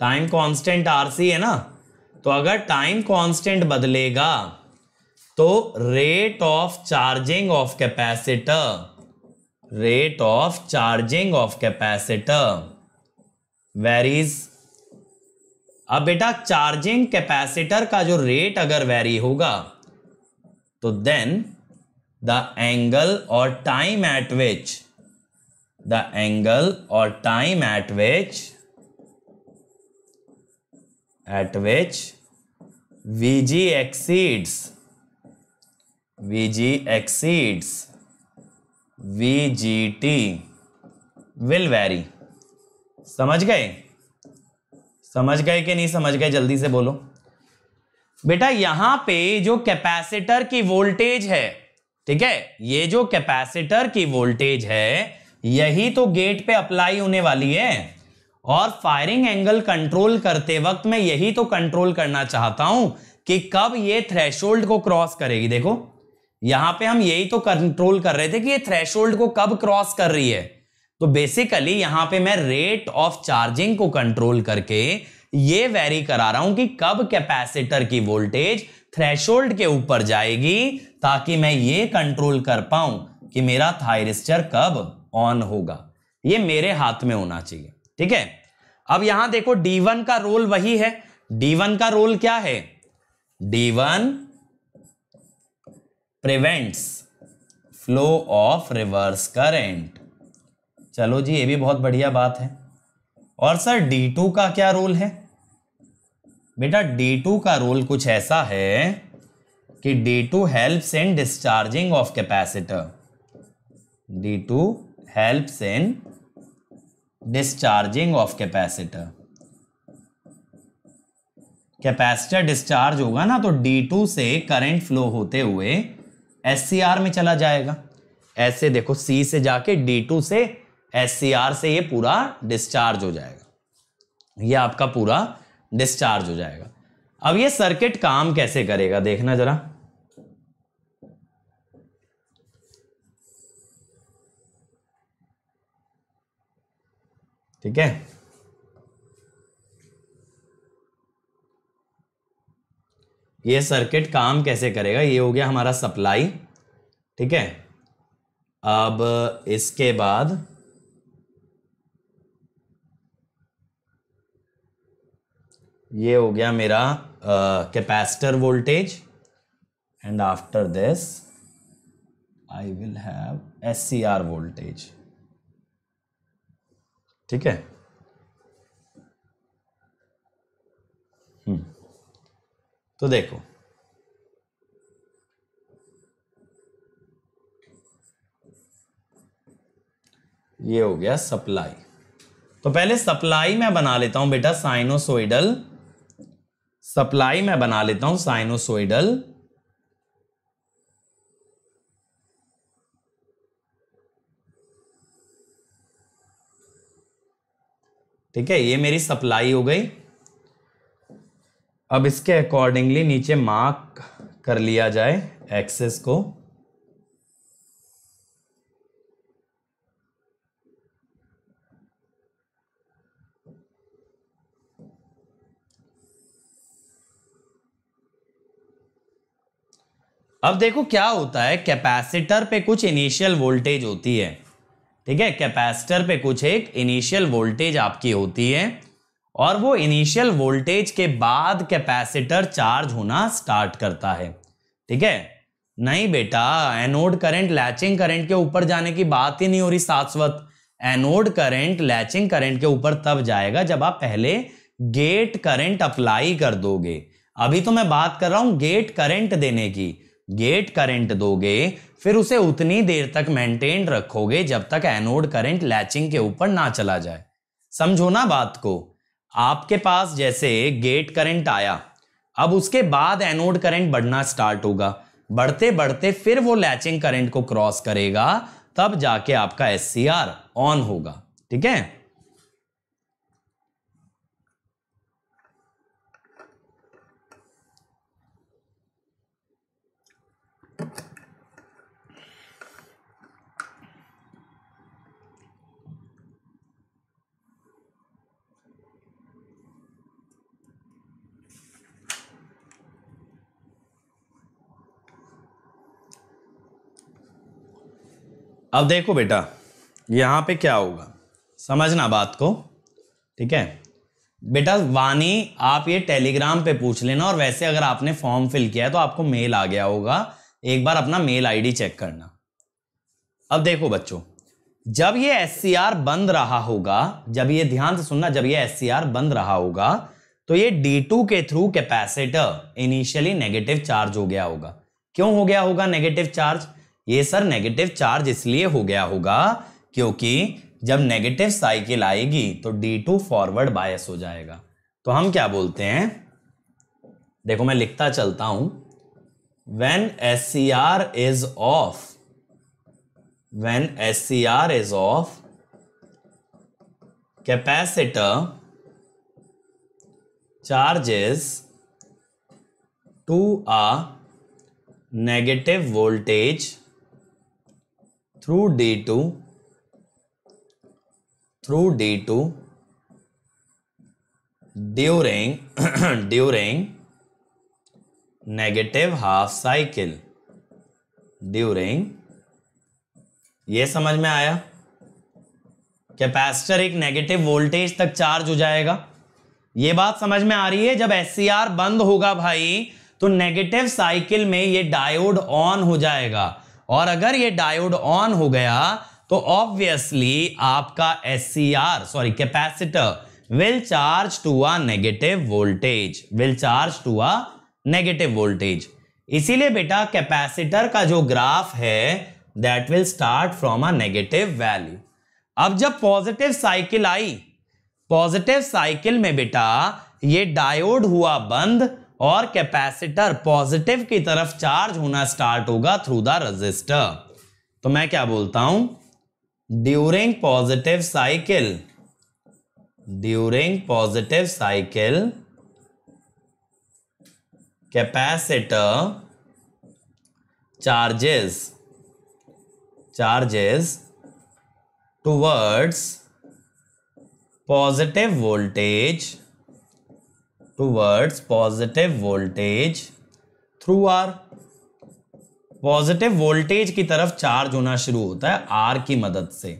Time constant RC है ना, तो अगर टाइम कांस्टेंट बदलेगा तो rate of charging of capacitor, rate of charging of capacitor varies. अब बेटा चार्जिंग कैपेसिटर का जो रेट अगर वेरी होगा तो देन द एंगल और time at which, the angle और time at which VG exceeds, VG exceeds VGT will vary। समझ गए, समझ गए कि नहीं समझ गए, जल्दी से बोलो। बेटा यहां पे जो कैपेसिटर की वोल्टेज है, ठीक है, ये जो कैपेसिटर की वोल्टेज है यही तो गेट पे अप्लाई होने वाली है। और फायरिंग एंगल कंट्रोल करते वक्त मैं यही तो कंट्रोल करना चाहता हूं कि कब ये थ्रेशोल्ड को क्रॉस करेगी। देखो यहां पे हम यही तो कंट्रोल कर रहे थे कि ये थ्रेशोल्ड को कब क्रॉस कर रही है। तो बेसिकली यहां पे मैं रेट ऑफ चार्जिंग को कंट्रोल करके ये वेरी करा रहा हूं कि कब कैपेसिटर की वोल्टेज थ्रेशोल्ड के ऊपर जाएगी, ताकि मैं ये कंट्रोल कर पाऊं कि मेरा थायरिस्टर कब ऑन होगा, ये मेरे हाथ में होना चाहिए, ठीक है। अब यहां देखो D1 का रोल वही है। D1 का रोल क्या है, D1 prevents flow of reverse current. चलो जी ये भी बहुत बढ़िया बात है। और सर D2 का क्या रोल है। बेटा D2 का रोल कुछ ऐसा है कि D2 helps in discharging of capacitor, D2 helps in discharging of capacitor. Capacitor discharge होगा ना तो D2 से करंट फ्लो होते हुए SCR में चला जाएगा। ऐसे देखो C से जाके D2 से SCR से ये पूरा डिस्चार्ज हो जाएगा, ये आपका पूरा डिस्चार्ज हो जाएगा। अब ये सर्किट काम कैसे करेगा देखना जरा। ठीक है, ये सर्किट काम कैसे करेगा। ये हो गया हमारा सप्लाई। ठीक है, अब इसके बाद ये हो गया मेरा capacitor voltage and after this I will have SCR voltage. ठीक है, तो देखो ये हो गया सप्लाई। तो पहले सप्लाई मैं बना लेता हूं बेटा साइनोसोइडल। सप्लाई मैं बना लेता हूं साइनोसोइडल ठीक है, ये मेरी सप्लाई हो गई। अब इसके अकॉर्डिंगली नीचे मार्क कर लिया जाए एक्सेस को। अब देखो क्या होता है, कैपेसिटर पे कुछ इनिशियल वोल्टेज होती है। ठीक है, कैपेसिटर पे कुछ एक इनिशियल वोल्टेज आपकी होती है और वो इनिशियल वोल्टेज के बाद कैपेसिटर चार्ज होना स्टार्ट करता है। ठीक है, नहीं बेटा एनोड करंट लैचिंग करंट के ऊपर जाने की बात ही नहीं हो रही। शाश्वत एनोड करंट लैचिंग करंट के ऊपर तब जाएगा जब आप पहले गेट करंट अप्लाई कर दोगे। अभी तो मैं बात कर रहा हूं गेट करंट देने की। गेट करंट दोगे फिर उसे उतनी देर तक मेंटेन रखोगे जब तक एनोड करंट लैचिंग के ऊपर ना चला जाए। समझो ना बात को। आपके पास जैसे गेट करंट आया, अब उसके बाद एनोड करंट बढ़ना स्टार्ट होगा, बढ़ते बढ़ते फिर वो लैचिंग करंट को क्रॉस करेगा, तब जाके आपका एससीआर ऑन होगा। ठीक है, अब देखो बेटा यहाँ पे क्या होगा, समझना बात को। ठीक है बेटा वानी, आप ये टेलीग्राम पे पूछ लेना, और वैसे अगर आपने फॉर्म फिल किया है तो आपको मेल आ गया होगा, एक बार अपना मेल आईडी चेक करना। अब देखो बच्चों, जब ये एससीआर बंद रहा होगा, जब ये, ध्यान से सुनना, जब ये एससीआर बंद रहा होगा तो ये D2 के through capacitor initially negative charge हो गया होगा। क्यों हो गया होगा नेगेटिव चार्ज? ये सर नेगेटिव चार्ज इसलिए हो गया होगा क्योंकि जब नेगेटिव साइकिल आएगी तो D2 फॉरवर्ड बायस हो जाएगा। तो हम क्या बोलते हैं, देखो मैं लिखता चलता हूं, when SCR is off capacitor charges to a negative voltage through D2 during negative half cycle during। ये समझ में आया, कैपेसिटर एक नेगेटिव वोल्टेज तक चार्ज हो जाएगा। ये बात समझ में आ रही है। जब एससीआर बंद होगा भाई तो नेगेटिव साइकिल में ये डायोड ऑन हो जाएगा, और अगर ये डायोड ऑन हो गया तो ऑब्वियसली आपका capacitor will charge to a negative voltage, इसीलिए बेटा कैपेसिटर का जो ग्राफ है that will start from a negative value. अब जब पॉजिटिव साइकिल आई, पॉजिटिव साइकिल में बेटा ये डायोड हुआ बंद और कैपेसिटर पॉजिटिव की तरफ चार्ज होना स्टार्ट होगा थ्रू द रजिस्टर। तो मैं क्या बोलता हूं, during positive cycle capacitor charges towards positive voltage through R, positive voltage की तरफ चार्ज होना शुरू होता है आर की मदद से।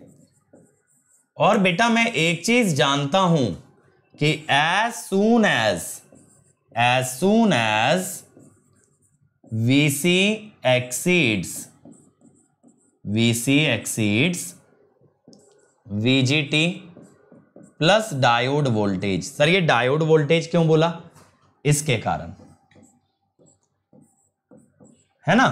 और बेटा मैं एक चीज जानता हूं कि as soon as VC exceeds VGT plus diode voltage. Sir ये डायोड वोल्टेज क्यों बोला, इसके कारण है ना।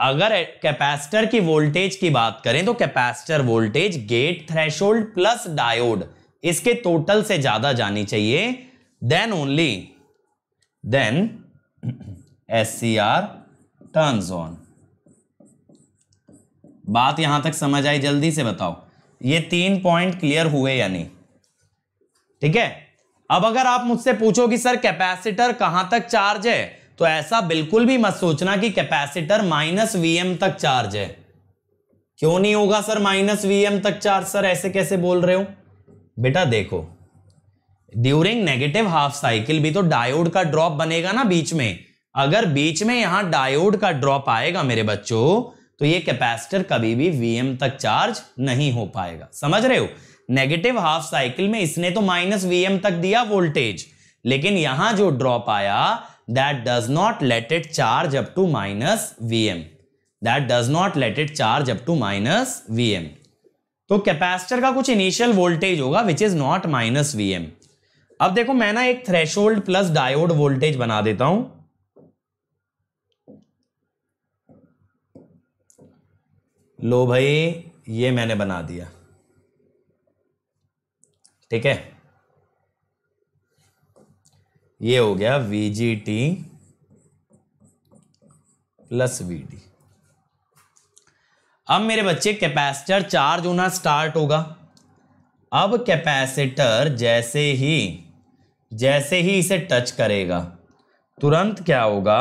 अगर कैपेसिटर की वोल्टेज की बात करें तो capacitor voltage gate threshold plus diode इसके टोटल से ज्यादा जानी चाहिए, then SCR turns on। बात यहां तक समझ आई, जल्दी से बताओ ये 3 पॉइंट क्लियर हुए या नहीं, ठीक है। अब अगर आप मुझसे पूछो कि सर कैपेसिटर कहां तक चार्ज है, तो ऐसा बिल्कुल भी मत सोचना कि कैपेसिटर माइनस Vm तक चार्ज है। क्यों नहीं होगा सर माइनस Vm तक चार्ज, सर ऐसे कैसे बोल रहे हो। बेटा देखो ड्यूरिंग नेगेटिव हाफ साइकिल भी तो डायोड का ड्रॉप बनेगा ना बीच में। अगर बीच में यहां डायोड का ड्रॉप आएगा मेरे बच्चों, तो ये कैपेसिटर कभी भी Vm तक चार्ज नहीं हो पाएगा, समझ रहे हो। नेगेटिव हाफ साइकिल में इसने तो माइनस Vm तक दिया वोल्टेज, लेकिन यहां जो ड्रॉप आया that does not let it charge up to minus Vm। तो कैपेसिटर का कुछ इनिशियल वोल्टेज होगा which is not minus Vm। अब देखो मैं ना एक थ्रेशोल्ड प्लस डायोड वोल्टेज बना देता हूं, लो भाई ये मैंने बना दिया, ठीक है। ये हो गया VGT प्लस VD। अब मेरे बच्चे कैपेसिटर चार्ज होना स्टार्ट होगा। अब कैपेसिटर जैसे ही इसे टच करेगा, तुरंत क्या होगा,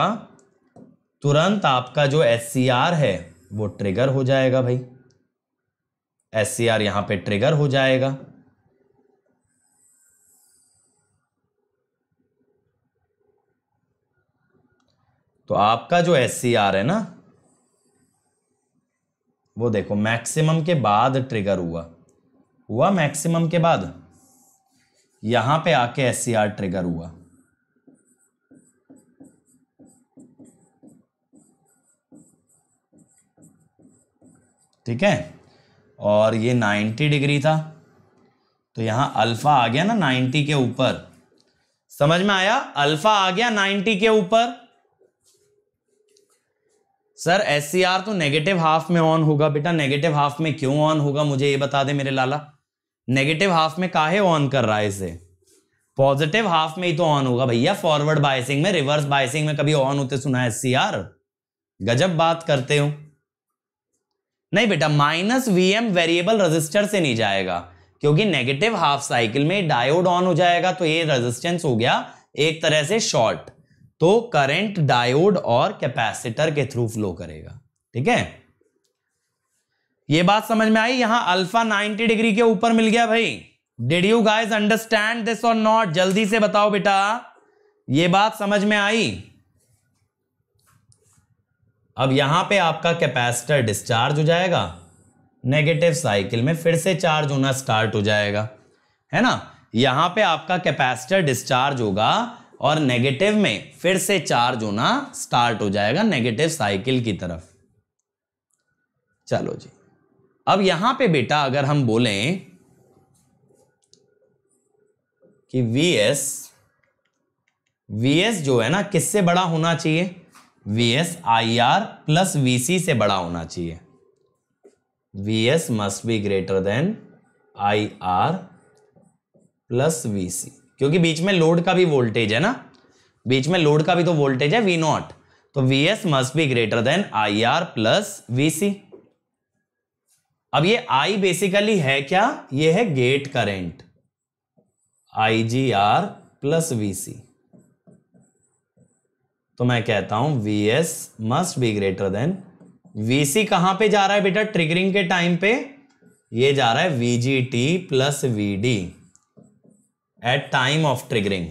तुरंत आपका जो SCR है वो ट्रिगर हो जाएगा भाई। SCR यहां पे ट्रिगर हो जाएगा, तो आपका जो SCR है ना वो देखो मैक्सिमम के बाद ट्रिगर हुआ मैक्सिमम के बाद, यहां पे आके SCR ट्रिगर हुआ, ठीक है। और ये 90 डिग्री था तो यहां अल्फा आ गया ना 90 के ऊपर, समझ में आया, अल्फा आ गया 90 के ऊपर। सर SCR तो नेगेटिव हाफ में ऑन होगा। बेटा नेगेटिव हाफ में क्यों ऑन होगा मुझे ये बता दे मेरे लाला, नेगेटिव हाफ में काहे ऑन कर रहा है इसे, पॉजिटिव हाफ में ही तो ऑन होगा भैया। फॉरवर्ड बायसिंग में, रिवर्स बायसिंग में कभी ऑन होते सुना है SCR, गजब बात करते हो। नहीं बेटा माइनस Vm वेरिएबल रजिस्टर से नहीं जाएगा, क्योंकि नेगेटिव हाफ साइकिल में डायोड ऑन हो जाएगा तो ये रजिस्टेंस हो गया एक तरह से शॉर्ट, तो करंट डायोड और कैपेसिटर के थ्रू फ्लो करेगा, ठीक है। ये बात समझ में आई, यहां अल्फा 90 डिग्री के ऊपर मिल गया भाई। Did you guys understand this or not, जल्दी से बताओ बेटा ये बात समझ में आई। अब यहां पे आपका कैपेसिटर डिस्चार्ज हो जाएगा, नेगेटिव साइकिल में फिर से चार्ज होना स्टार्ट हो जाएगा, है ना। यहां पे आपका कैपेसिटर डिस्चार्ज होगा और नेगेटिव में फिर से चार्ज होना स्टार्ट हो जाएगा नेगेटिव साइकिल की तरफ। चलो जी, अब यहां पे बेटा अगर हम बोलें कि Vs जो है ना किससे बड़ा होना चाहिए, Vs IR प्लस VC से बड़ा होना चाहिए। Vs must be greater than I R plus V C, क्योंकि बीच में लोड का भी वोल्टेज है ना, बीच में लोड का भी तो वोल्टेज है वी नॉट, तो V S must be greater than I R plus V C. अब ये आई बेसिकली है क्या, ये है gate current, I G R plus V C, तो मैं कहता हूं V S must be greater than V C. कहां पे जा रहा है बेटा, ट्रिगरिंग के टाइम पे ये जा रहा है V G T plus V D at time of triggering,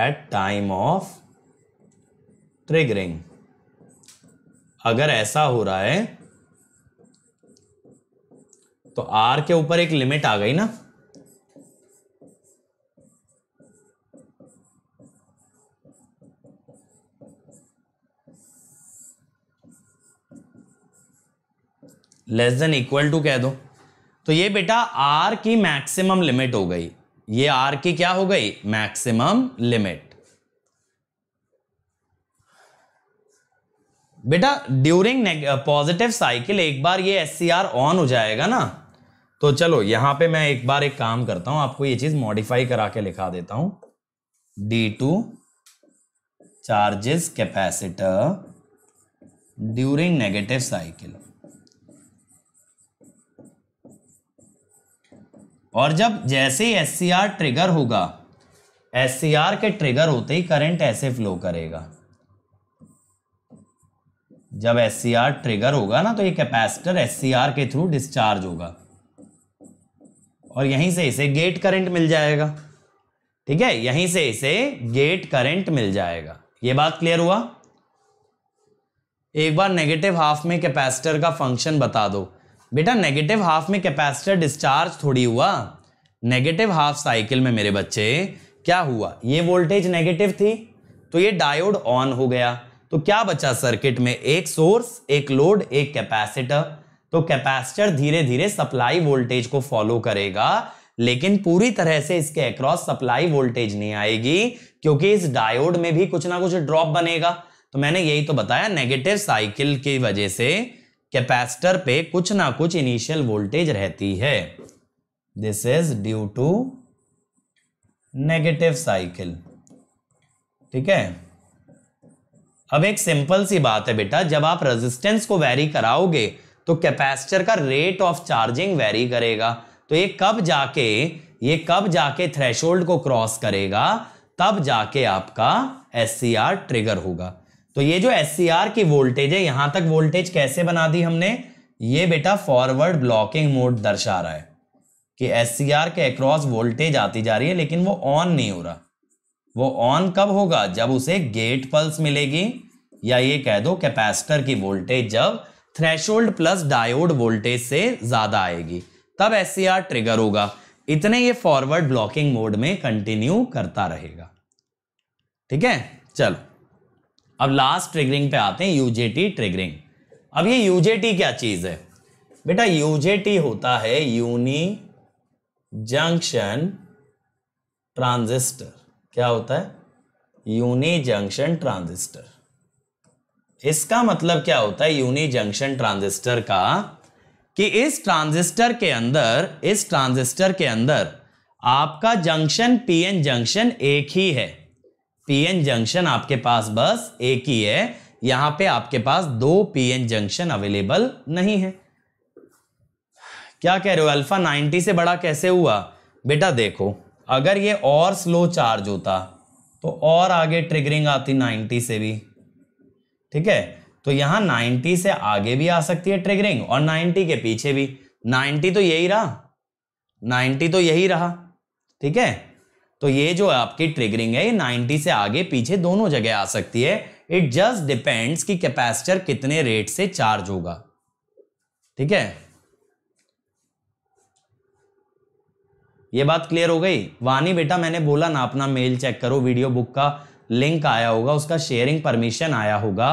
at time of triggering. अगर ऐसा हो रहा है तो आर के ऊपर एक लिमिट आ गई ना, लेस देन इक्वल टू कह दो, तो ये बेटा आर की मैक्सिमम लिमिट हो गई, ये आर की क्या हो गई, मैक्सिमम लिमिट। बेटा ड्यूरिंग पॉजिटिव साइकिल एक बार ये एससीआर ऑन हो जाएगा ना, तो चलो यहां पे मैं एक बार एक काम करता हूं, आपको ये चीज मॉडिफाई करा के लिखा देता हूं, D2 charges capacitor during negative cycle, और जब जैसे ही एससीआर ट्रिगर होगा, एससीआर के ट्रिगर होते ही करंट ऐसे फ्लो करेगा, जब एससीआर ट्रिगर होगा ना तो ये कैपेसिटर एससीआर के थ्रू डिस्चार्ज होगा और यहीं से इसे गेट करंट मिल जाएगा। ठीक है, यहीं से इसे गेट करंट मिल जाएगा। ये बात क्लियर हुआ? एक बार नेगेटिव हाफ में कैपेसिटर का फंक्शन बता दो। बेटा नेगेटिव हाफ में कैपेसिटर डिस्चार्ज थोड़ी हुआ, नेगेटिव हाफ साइकिल में मेरे बच्चे क्या हुआ, ये वोल्टेज नेगेटिव थी तो ये डायोड ऑन हो गया, तो क्या बचा सर्किट में, एक सोर्स, एक लोड, एक कैपेसिटर। तो कैपेसिटर धीरे धीरे सप्लाई वोल्टेज को फॉलो करेगा, लेकिन पूरी तरह से इसके अक्रॉस सप्लाई वोल्टेज नहीं आएगी, क्योंकि इस डायोड में भी कुछ ना कुछ ड्रॉप बनेगा। तो मैंने यही तो बताया, नेगेटिव साइकिल की वजह से कैपेसिटर पे कुछ ना कुछ इनिशियल वोल्टेज रहती है। This is due to negative cycle. ठीक है, अब एक सिंपल सी बात है बेटा, जब आप रेजिस्टेंस को वैरी कराओगे तो कैपेसिटर का रेट ऑफ चार्जिंग वैरी करेगा, तो ये कब जाके थ्रेशोल्ड को क्रॉस करेगा, तब जाके आपका एससीआर ट्रिगर होगा। तो ये जो एससीआर की वोल्टेज है, यहां तक वोल्टेज कैसे बना दी हमने, ये बेटा फॉरवर्ड ब्लॉकिंग मोड दर्शा रहा है कि एससीआर के अक्रॉस वोल्टेज आती जा रही है, लेकिन वो ऑन नहीं हो रहा। वो ऑन कब होगा, जब उसे गेट पल्स मिलेगी, या ये कह दो कैपेसिटर की वोल्टेज जब थ्रेशोल्ड प्लस डायोड वोल्टेज से ज्यादा आएगी, तब एससीआर ट्रिगर होगा। इतने ये फॉरवर्ड ब्लॉकिंग मोड में कंटिन्यू करता रहेगा। ठीक है, चलो अब लास्ट ट्रिगरिंग पे आते हैं, यूजेटी ट्रिगरिंग। अब ये यूजेटी क्या चीज है बेटा, यूजेटी होता है यूनी जंक्शन ट्रांजिस्टर। क्या होता है, यूनी जंक्शन ट्रांजिस्टर। इसका मतलब क्या होता है यूनी जंक्शन ट्रांजिस्टर का, कि इस ट्रांजिस्टर के अंदर आपका जंक्शन पीएन जंक्शन एक ही है। पीएन जंक्शन आपके पास बस एक ही है, यहां पे आपके पास दो पीएन जंक्शन अवेलेबल नहीं है। क्या कह रहे हो, अल्फा 90 से बड़ा कैसे हुआ बेटा, देखो अगर ये और स्लो चार्ज होता तो और आगे ट्रिगरिंग आती 90 से भी। ठीक है, तो यहां 90 से आगे भी आ सकती है ट्रिगरिंग और 90 के पीछे भी। 90 तो यही रहा। ठीक है, तो ये जो आपकी ट्रिगरिंग है ये 90 से आगे पीछे दोनों जगह आ सकती है। इट जस्ट डिपेंड्स कि कैपेसिटर कितने रेट से चार्ज होगा। ठीक है, ये बात क्लियर हो गई। वानी बेटा मैंने बोला ना, अपना मेल चेक करो, वीडियो बुक का लिंक आया होगा, उसका शेयरिंग परमिशन आया होगा,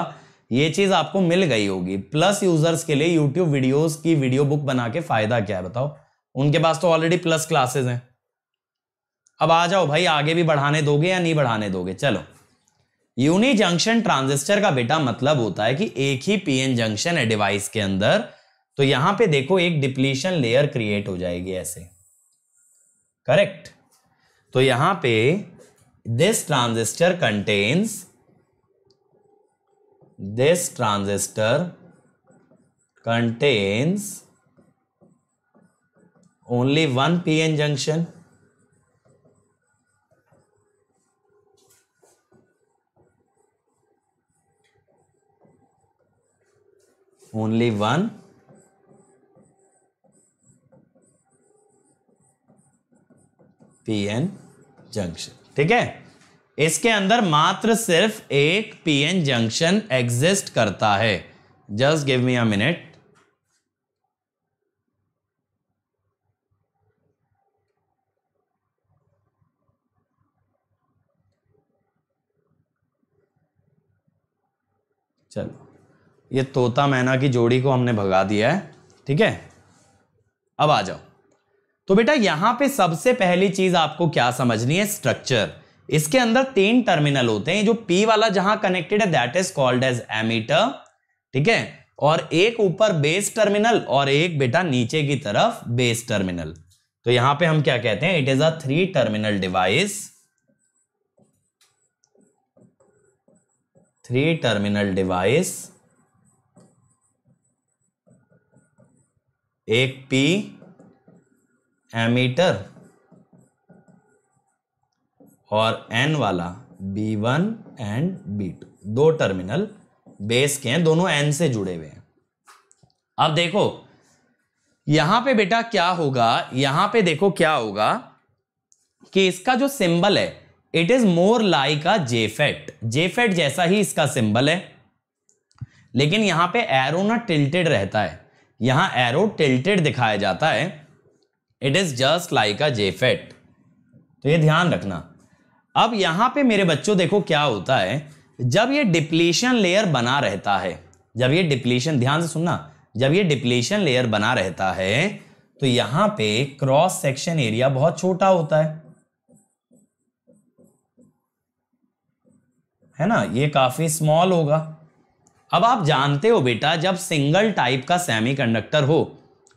ये चीज़ आपको मिल गई होगी। प्लस यूजर्स के लिए यूट्यूब वीडियोस की वीडियो बुक बना के फायदा क्या है बताओ, उनके पास तो ऑलरेडी प्लस क्लासेस हैं। अब आ जाओ भाई, आगे भी बढ़ाने दोगे या नहीं बढ़ाने दोगे। चलो, यूनी जंक्शन ट्रांजिस्टर का बेटा मतलब होता है कि एक ही पीएन जंक्शन है डिवाइस के अंदर, तो यहां पे देखो एक डिप्लीशन लेयर क्रिएट हो जाएगी ऐसे, करेक्ट। तो यहां पे this transistor contains only one PN junction, only one PN junction, ठीक है। इसके अंदर मात्र सिर्फ एक PN junction एग्जिस्ट करता है। Just give me a minute. चलो, ये तोता मैना की जोड़ी को हमने भगा दिया है, ठीक है। अब आ जाओ, तो बेटा यहां पे सबसे पहली चीज आपको क्या समझनी है, स्ट्रक्चर। इसके अंदर तीन टर्मिनल होते हैं। जो P वाला जहां कनेक्टेड है that is called as emitter, ठीक है। और एक ऊपर बेस टर्मिनल और एक बेटा नीचे की तरफ बेस टर्मिनल। तो यहां पे हम क्या कहते हैं, it is a 3 terminal device, 3 terminal device, एक P एमीटर और N वाला B1 and B2, 2 terminal base के हैं, दोनों N से जुड़े हुए हैं। अब देखो यहां पे बेटा क्या होगा, यहां पे देखो क्या होगा कि इसका जो सिंबल है it is more like a JFET, JFET जैसा ही इसका सिंबल है, लेकिन यहां पे एरो ना टिल्टेड रहता है, यहां एरो टिल्टेड दिखाया जाता है। It is just like a JFET, तो ये ध्यान रखना। अब यहां पे मेरे बच्चों देखो क्या होता है, जब ये डिप्लीशन लेयर बना रहता है, जब ये डिप्लीशन, ध्यान से सुनना, जब ये डिप्लीशन लेयर बना रहता है तो यहां पे क्रॉस सेक्शन एरिया बहुत छोटा होता है ना, ये काफी स्मॉल होगा। अब आप जानते हो बेटा जब सिंगल टाइप का सेमीकंडक्टर हो,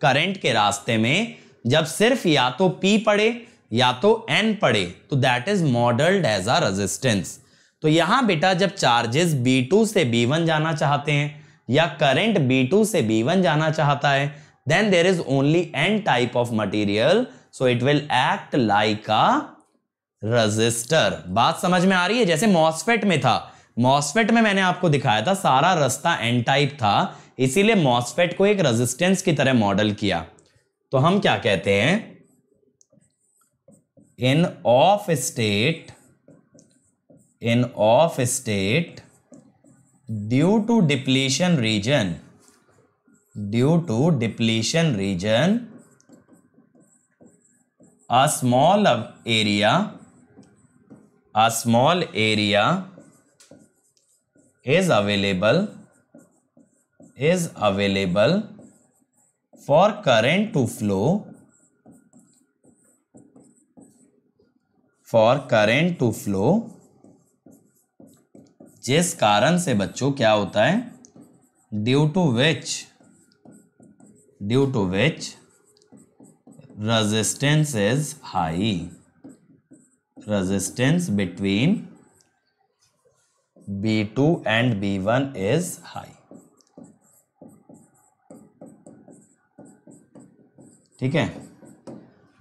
करंट के रास्ते में जब सिर्फ या तो P पड़े या तो N पड़े तो that is modelled as a resistance. तो यहां बेटा जब चार्जेस B2 से B1 जाना चाहते हैं या करंट B2 से B1 जाना चाहता है, then there is only N type of material, so it will act like a resistor. बात समझ में आ रही है? जैसे मॉस्फेट में था, मॉस्फेट में मैंने आपको दिखाया था सारा रास्ता N टाइप था, इसीलिए मॉस्फेट को एक रेजिस्टेंस की तरह मॉडल किया। तो हम क्या कहते हैं, in off state due to depletion region a small area is available for current to flow, जिस कारण से बच्चों क्या होता है, due to which resistance is high, resistance between B2 and B1 is high, ठीक है।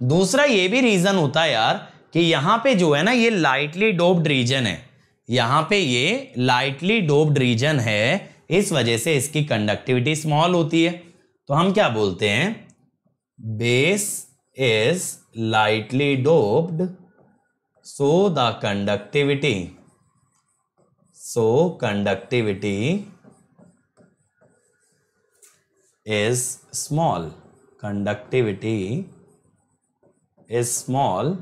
दूसरा ये भी रीजन होता है यार कि यहां पे जो है ना ये लाइटली डोप्ड रीजन है, यहां पे ये लाइटली डोप्ड रीजन है, इस वजह से इसकी कंडक्टिविटी स्मॉल होती है। तो हम क्या बोलते हैं, base is lightly doped, so the conductivity is small. Conductivity is small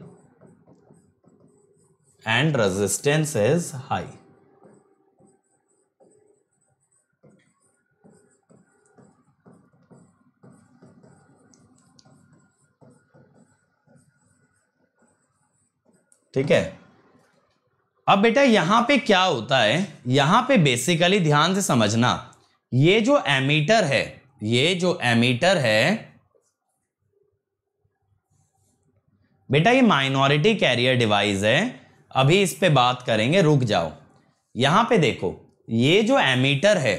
and resistance is high. ठीक है। अब बेटा यहां पे क्या होता है, यहां पे बेसिकली ध्यान से समझना, ये जो एमीटर है ये जो एमीटर है बेटा ये माइनॉरिटी कैरियर डिवाइस है, अभी इस पे बात करेंगे, रुक जाओ। यहां पे देखो ये जो एमीटर है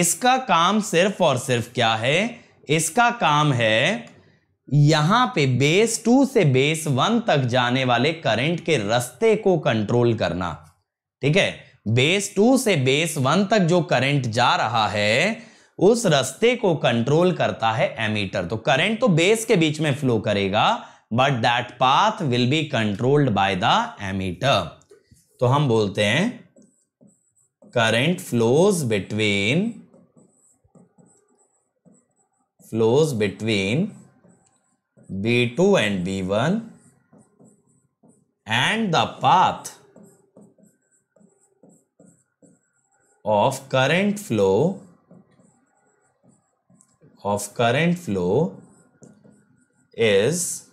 इसका काम सिर्फ और सिर्फ क्या है, इसका काम है यहां पे बेस 2 से बेस 1 तक जाने वाले करंट के रास्ते को कंट्रोल करना। ठीक है, बेस 2 से बेस 1 तक जो करंट जा रहा है उस रास्ते को कंट्रोल करता है एमीटर। तो करंट तो बेस के बीच में फ्लो करेगा but that path will be controlled by the emitter. तो हम बोलते हैं current flows between B2 and B1 and the path of current flow is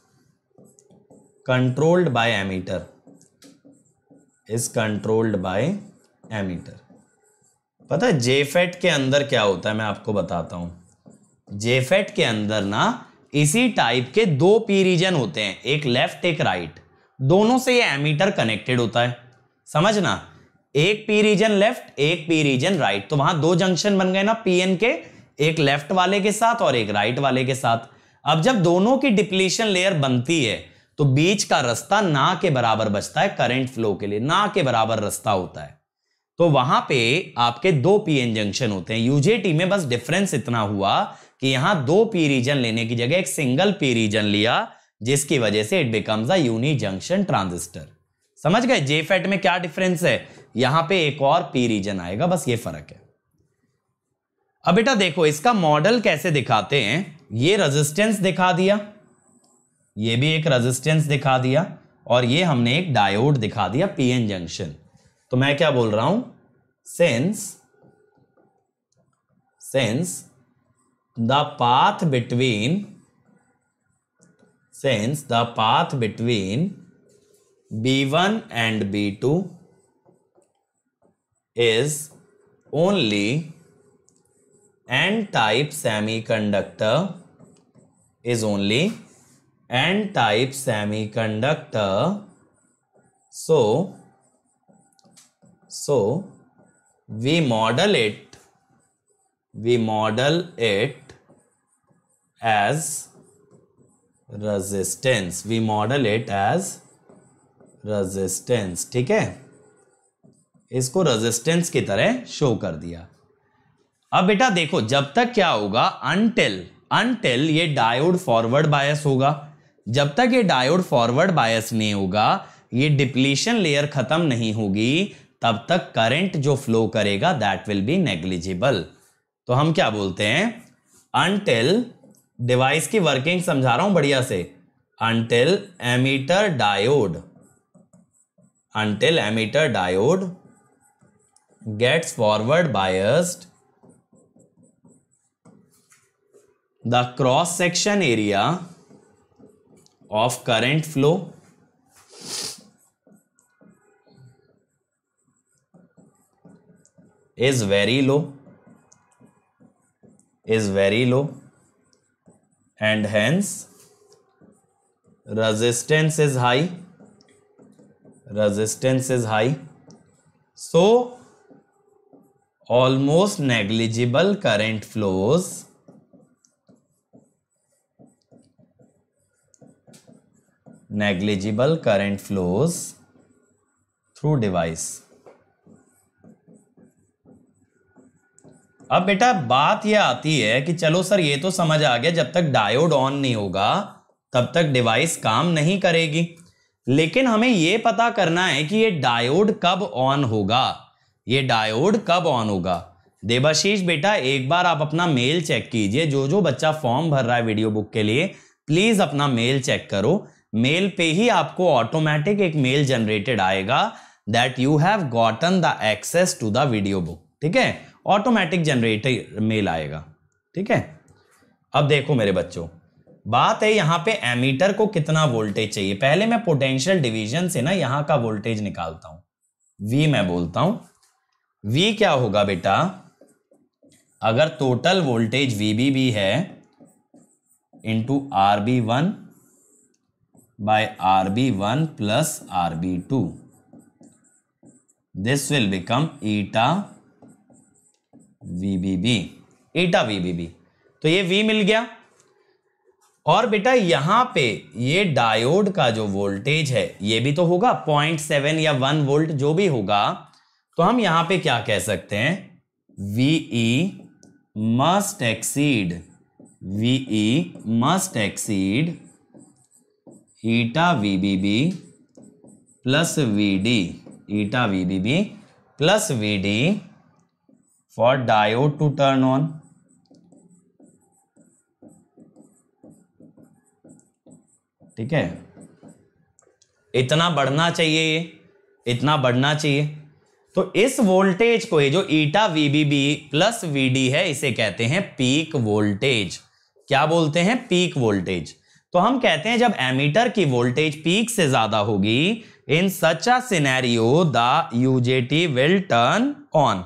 controlled by ammeter। पता है JFET के अंदर क्या होता है, मैं आपको बताता हूं। JFET के अंदर ना इसी टाइप के दो पी रीजन होते हैं, एक लेफ्ट एक राइट, दोनों से ये एमीटर कनेक्टेड होता है, समझना। एक पी रीजन लेफ्ट एक पी रीजन राइट, तो वहां दो जंक्शन बन गए ना पीएन के, एक लेफ्ट वाले के साथ और एक राइट वाले के साथ। अब जब दोनों की डिप्लीशन लेयर बनती है तो बीच का रास्ता ना के बराबर बचता है, करंट फ्लो के लिए ना के बराबर रास्ता होता है। तो वहां पे आपके दो पीएन जंक्शन होते हैं। यूजेटी में बस डिफरेंस इतना हुआ कि यहां दो पी रीजन लेने की जगह एक सिंगल पी रीजन लिया, जिसकी वजह से it becomes a unijunction transistor. समझ गए जेफेट में क्या डिफरेंस है, यहां पे एक और पी रीजन आएगा, बस ये फर्क है। अब बेटा देखो इसका मॉडल कैसे दिखाते हैं, ये रेजिस्टेंस दिखा दिया, ये भी एक रेजिस्टेंस दिखा दिया और ये हमने एक डायोड दिखा दिया पीएन जंक्शन। तो मैं क्या बोल रहा हूं, since the path between B1 and B2 is only n-type semiconductor, so we model it as resistance। ठीक है, इसको रेजिस्टेंस की तरह शो कर दिया। अब बेटा देखो जब तक क्या होगा, अनटिल ये डायोड फॉरवर्ड बायस होगा। जब तक ये डायोड फॉरवर्ड बायस नहीं होगा, ये डिप्लीशन लेयर खत्म नहीं होगी, तब तक करंट जो फ्लो करेगा दैट विल बी नेग्लिजिबल। तो हम क्या बोलते हैं, अनटिल, डिवाइस की वर्किंग समझा रहा हूं बढ़िया से, until emitter diode gets forward biased, the cross section area of current flow is very low and hence resistance is high, so almost negligible current flows through device। अब बेटा बात यह आती है कि चलो सर ये तो समझ आ गया, जब तक डायोड ऑन नहीं होगा तब तक डिवाइस काम नहीं करेगी, लेकिन हमें ये पता करना है कि ये डायोड कब ऑन होगा, ये डायोड कब ऑन होगा। देवाशीष बेटा एक बार आप अपना मेल चेक कीजिए, जो जो बच्चा फॉर्म भर रहा है वीडियो बुक के लिए प्लीज अपना मेल चेक करो। मेल पे ही आपको ऑटोमेटिक एक मेल जनरेटेड आएगा that you have gotten the access to the video book. ठीक है, ऑटोमेटिक जनरेटेड मेल आएगा। ठीक है, अब देखो मेरे बच्चों बात है यहाँ पे एमीटर को कितना वोल्टेज चाहिए। पहले मैं पोटेंशियल डिवीजन से ना यहाँ का वोल्टेज निकालता हूँ, V मैं बोलता हूँ। V क्या होगा बेटा, अगर टोटल वोल्टेज वीबी भी है into R B one by R B one plus R B two, this will become eta VBB, eta VBB. तो ये V मिल गया। और बेटा यहां पे ये डायोड का जो वोल्टेज है ये भी तो होगा 0.7 या 1 वोल्ट जो भी होगा, तो हम यहां पे क्या कह सकते हैं, VE must exceed eta VBB plus VD, eta VBB plus VD for diode to turn on। ठीक है, इतना बढ़ना चाहिए, ये इतना बढ़ना चाहिए। तो इस वोल्टेज को, ये जो ईटा वीबीबी प्लस वीडी है, इसे कहते हैं पीक वोल्टेज। क्या बोलते हैं? Peak voltage. तो हम कहते हैं जब एमीटर की वोल्टेज पीक से ज्यादा होगी, in such a scenario the UJT will turn on.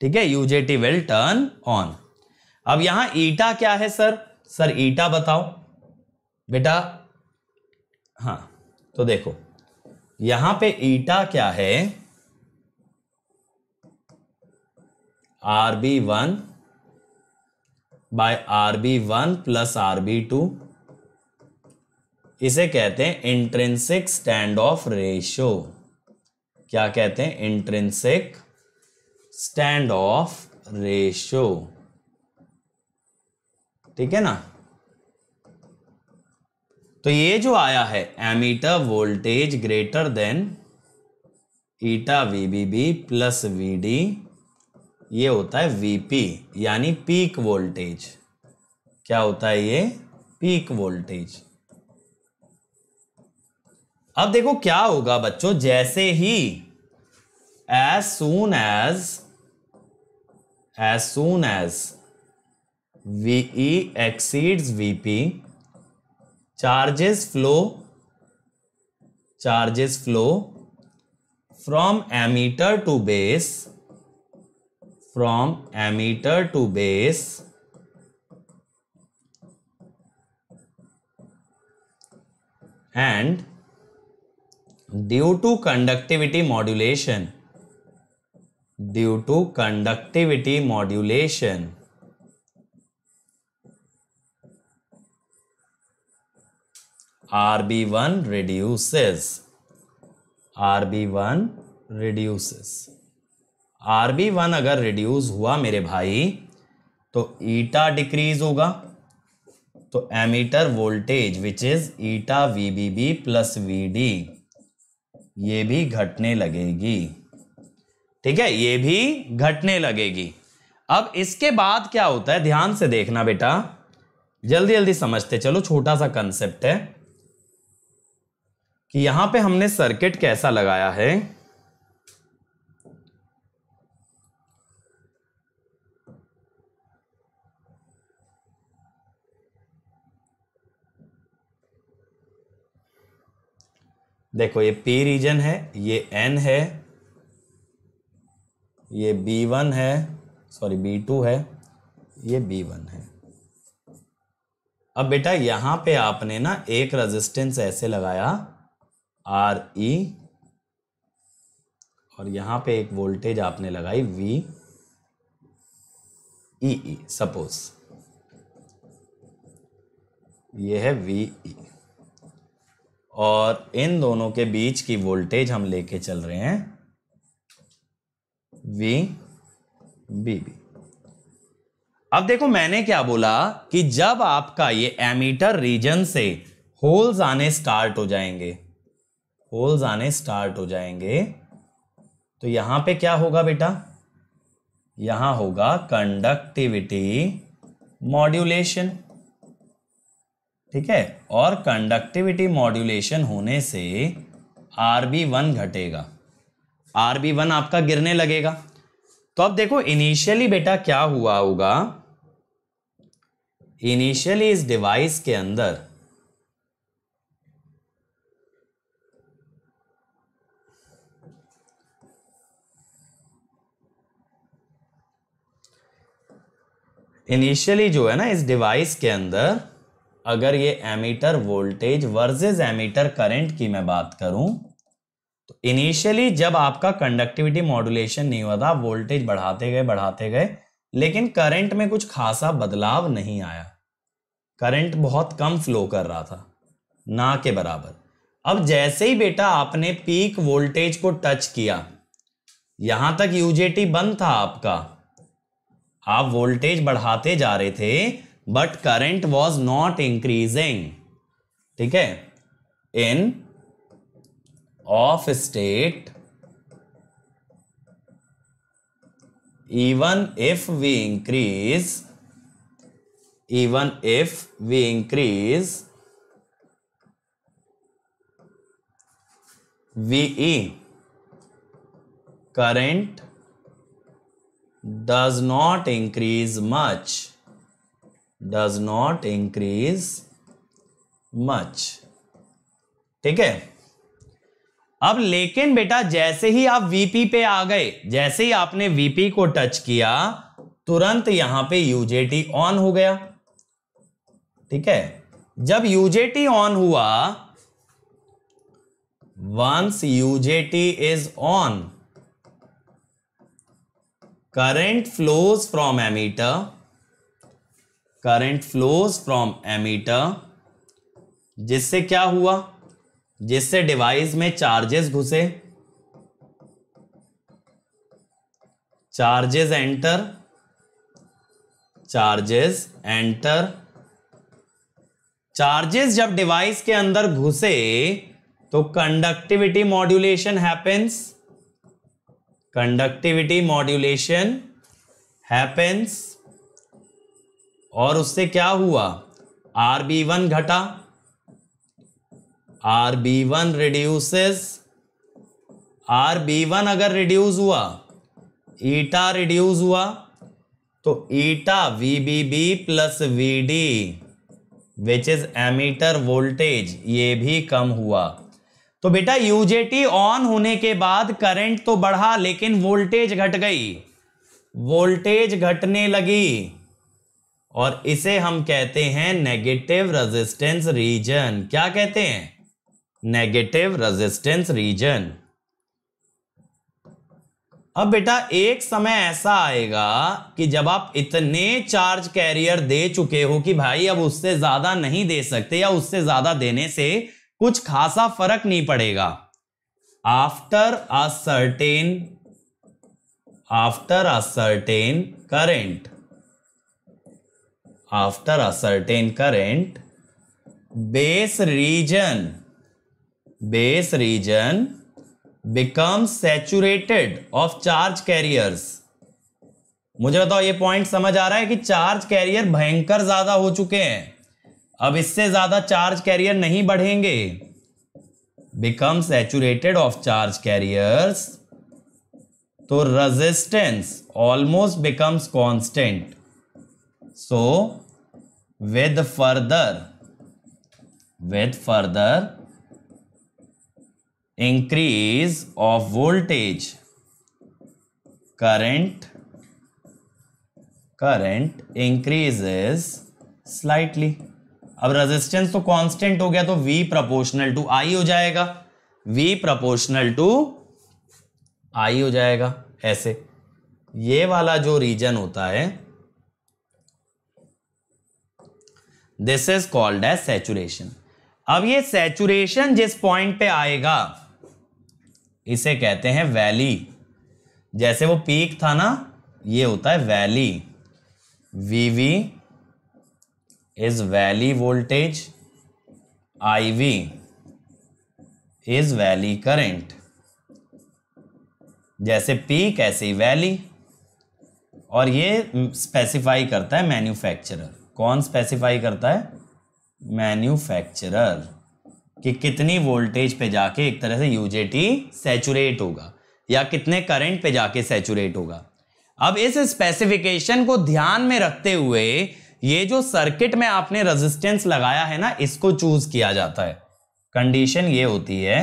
ठीक है, यूजेटी विल टर्न ऑन। अब यहां ईटा क्या है सर? सर ईटा बताओ बेटा। हाँ, तो देखो यहां पे ईटा क्या है, RB1 bye RB1 plus RB2, इसे कहते हैं इंट्रिंसिक स्टैंड ऑफ रेशियो। क्या कहते हैं? Intrinsic stand off ratio. ठीक है ना। तो ये जो आया है emitter voltage greater than eta VBB plus VD, ये होता है वीपी, यानी पीक वोल्टेज। क्या होता है ये? Peak voltage. अब देखो क्या होगा बच्चों, जैसे ही as soon as VE exceeds VP, charges flow from emitter to base and due to conductivity modulation RB1 reduces। RB1 अगर रिड्यूस हुआ मेरे भाई तो ईटा डिक्रीज होगा, तो emitter voltage which is eta VBB plus VD, ये भी घटने लगेगी। ठीक है, ये भी घटने लगेगी। अब इसके बाद क्या होता है, ध्यान से देखना बेटा, जल्दी जल्दी समझते चलो, छोटा सा कंसेप्ट है कि यहां पे हमने सर्किट कैसा लगाया है। देखो ये P रीजन है, ये N है, ये B1 है, सॉरी B2 है, ये B1 है। अब बेटा यहां पे आपने ना एक रेजिस्टेंस ऐसे लगाया RE, और यहां पे एक वोल्टेज आपने लगाई VEE। सपोज ये है VE, और इन दोनों के बीच की वोल्टेज हम लेके चल रहे हैं VBB। अब देखो मैंने क्या बोला कि जब आपका ये एमीटर रीजन से होल्स आने स्टार्ट हो जाएंगे, होल्स आने स्टार्ट हो जाएंगे, तो यहां पे क्या होगा बेटा, यहां होगा कंडक्टिविटी मॉड्यूलेशन। ठीक है, और कंडक्टिविटी मॉड्यूलेशन होने से RB1 घटेगा, RB1 आपका गिरने लगेगा। तो अब देखो इनिशियली बेटा क्या हुआ होगा, इनिशियली इस डिवाइस के अंदर इनिशियली जो है ना इस डिवाइस के अंदर अगर ये emitter voltage versus emitter current की मैं बात करूं तो इनिशियली जब आपका कंडक्टिविटी मॉड्यूलेशन नहीं हुआ था, वोल्टेज बढ़ाते गए लेकिन करंट में कुछ खासा बदलाव नहीं आया, करंट बहुत कम फ्लो कर रहा था, ना के बराबर। अब जैसे ही बेटा आपने पीक वोल्टेज को टच किया, यहां तक यूजेटी बंद था आपका, आप वोल्टेज बढ़ाते जा रहे थे but current was not increasing, ठीक है। In off state even if we increase VE, current does not increase much, ठीक है। अब लेकिन बेटा जैसे ही आप VP पे आ गए, जैसे ही आपने VP को टच किया तुरंत यहां पे UJT ऑन हो गया, ठीक है। जब UJT ऑन हुआ, once UJT is on, current flows from emitter, जिससे क्या हुआ, जिससे डिवाइस में चार्जेस घुसे, चार्जेस एंटर। चार्जेस जब डिवाइस के अंदर घुसे तो कंडक्टिविटी मॉड्यूलेशन हैपेंस और उससे क्या हुआ, RB1 घटा, RB1 रिड्यूसेस, RB1 अगर रिड्यूस हुआ, ईटा रिड्यूस हुआ तो eta VBB plus VD which is emitter voltage, ये भी कम हुआ। तो बेटा यूजेटी ऑन होने के बाद करंट तो बढ़ा लेकिन वोल्टेज घट गई, वोल्टेज घटने लगी और इसे हम कहते हैं नेगेटिव रेजिस्टेंस रीजन। क्या कहते हैं? Negative resistance region. अब बेटा एक समय ऐसा आएगा कि जब आप इतने चार्ज कैरियर दे चुके हो कि भाई अब उससे ज्यादा नहीं दे सकते या उससे ज्यादा देने से कुछ खासा फर्क नहीं पड़ेगा। After a certain current base region becomes saturated of charge carriers। मुझे बताओ ये पॉइंट समझ आ रहा है कि चार्ज कैरियर भयंकर ज्यादा हो चुके हैं, अब इससे ज्यादा चार्ज कैरियर नहीं बढ़ेंगे। Become saturated of charge carriers, तो resistance almost becomes constant. So with further increase of voltage current increases slightly। अब रेजिस्टेंस तो कांस्टेंट हो गया तो V proportional to I हो जाएगा, ऐसे ये वाला जो रीजन होता है this is called as saturation. अब ये सैचुरेशन जिस पॉइंट पे आएगा इसे कहते हैं वैली। जैसे वो पीक था ना, ये होता है valley. VV is valley voltage, IV is valley current. जैसे पीक ऐसे ही वैली, और ये स्पेसिफाई करता है मैन्युफैक्चरर। कौन स्पेसिफाई करता है? मैन्युफैक्चरर, कि कितनी वोल्टेज पे जाके एक तरह से यूजेटी सैचुरेट होगा या कितने करंट पे जाके सैचुरेट होगा। अब इस स्पेसिफिकेशन को ध्यान में रखते हुए ये जो सर्किट में आपने रेजिस्टेंस लगाया है ना, इसको चूज किया जाता है। कंडीशन ये होती है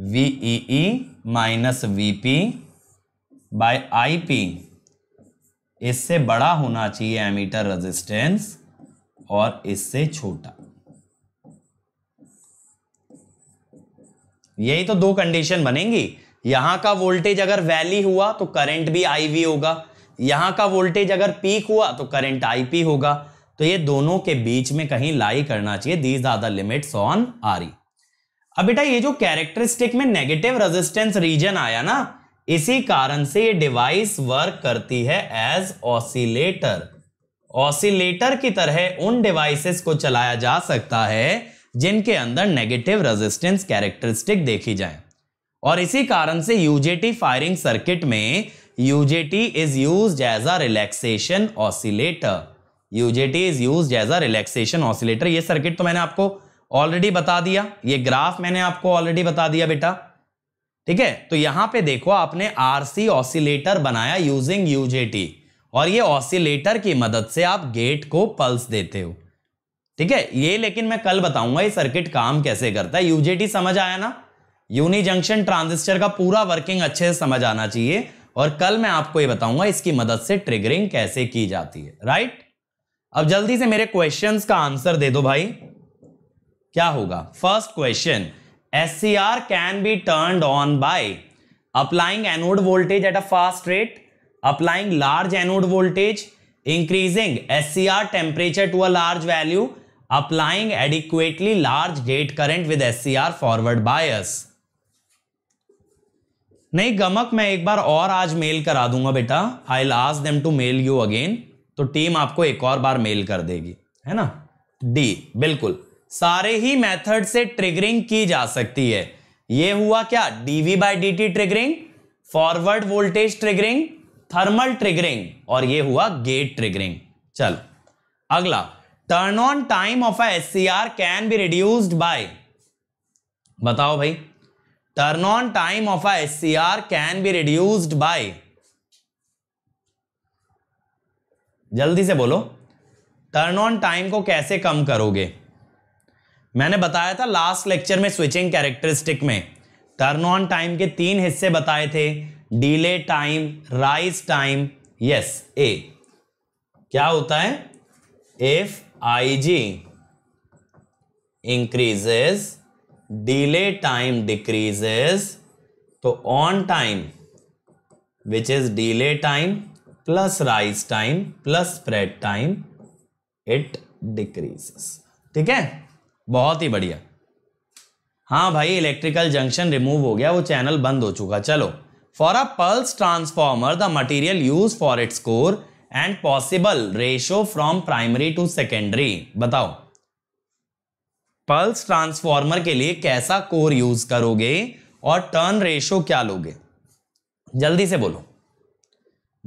VEE - VP / IP इससे बड़ा होना चाहिए एमीटर रेजिस्टेंस और इससे छोटा। यही तो दो कंडीशन बनेंगी। यहां का वोल्टेज अगर वैली हुआ तो करंट भी आईवी होगा, यहां का वोल्टेज अगर पीक हुआ तो करंट आईपी होगा। तो ये दोनों के बीच में कहीं लाई करना चाहिए। These are the limits on R. अब बेटा ये जो कैरेक्टरिस्टिक में नेगेटिव रेजिस्टेंस रीजन आया ना, इसी कारण से ये डिवाइस वर्क करती है एज ऑसिलेटर। ऑसिलेटर की तरह उन डिवाइसेस को चलाया जा सकता है जिनके अंदर नेगेटिव रेजिस्टेंस कैरेक्टरिस्टिक देखी जाए। और इसी कारण से यूजेटी फायरिंग सर्किट में UJT is used as a relaxation oscillator. UJT is used as a relaxation oscillator. ये सर्किट तो मैंने आपको ऑलरेडी बता दिया, ये ग्राफ मैंने आपको ऑलरेडी बता दिया बेटा, ठीक है। तो यहां पे देखो आपने आरसी ऑसिलेटर बनाया यूजिंग यूजेटी, और ये ऑसिलेटर की मदद से आप गेट को पल्स देते हो, ठीक है। ये लेकिन मैं कल बताऊंगा ये सर्किट काम कैसे करता है। यूजेटी समझ आया ना, यूनि जंक्शन ट्रांजिस्टर का पूरा वर्किंग अच्छे से समझ आना चाहिए। और कल मैं आपको ये बताऊंगा इसकी मदद से ट्रिगरिंग कैसे की जाती है, राइट। अब जल्दी से मेरे क्वेश्चंस का आंसर दे दो भाई, क्या होगा। First question, SCR can be turned on by applying anode voltage at a fast rate, applying large anode voltage, increasing SCR temperature to a large value, applying adequately large gate current with SCR forward bias. नहीं गमक, मैं एक बार और आज mail करा दूंगा बेटा। I'll ask them to mail you again. तो team आपको एक और बार मेल कर देगी, है ना। D बिल्कुल सारे ही मेथड से ट्रिगरिंग की जा सकती है। ये हुआ क्या, DV by DT triggering, forward voltage triggering, thermal triggering, और ये हुआ गेट ट्रिगरिंग। चलो अगला, turn on time of a SCR can be reduced by, बताओ भाई, turn on time of a SCR can be reduced by, जल्दी से बोलो। टर्न ऑन टाइम को कैसे कम करोगे, मैंने बताया था लास्ट लेक्चर में स्विचिंग कैरेक्टरिस्टिक में टर्न ऑन टाइम के तीन हिस्से बताए थे, delay time, rise time, yes a. क्या होता है, if I G increases, delay time decreases, तो on time which is delay time plus rise time plus spread time it decreases, ठीक है। बहुत ही बढ़िया। हाँ भाई इलेक्ट्रिकल जंक्शन रिमूव हो गया, वो चैनल बंद हो चुका। चलो, for a pulse transformer the material use for its core and possible ratio from primary to secondary, बताओ पल्स ट्रांसफॉर्मर के लिए कैसा कोर यूज करोगे और टर्न रेशियो क्या लोगे, जल्दी से बोलो।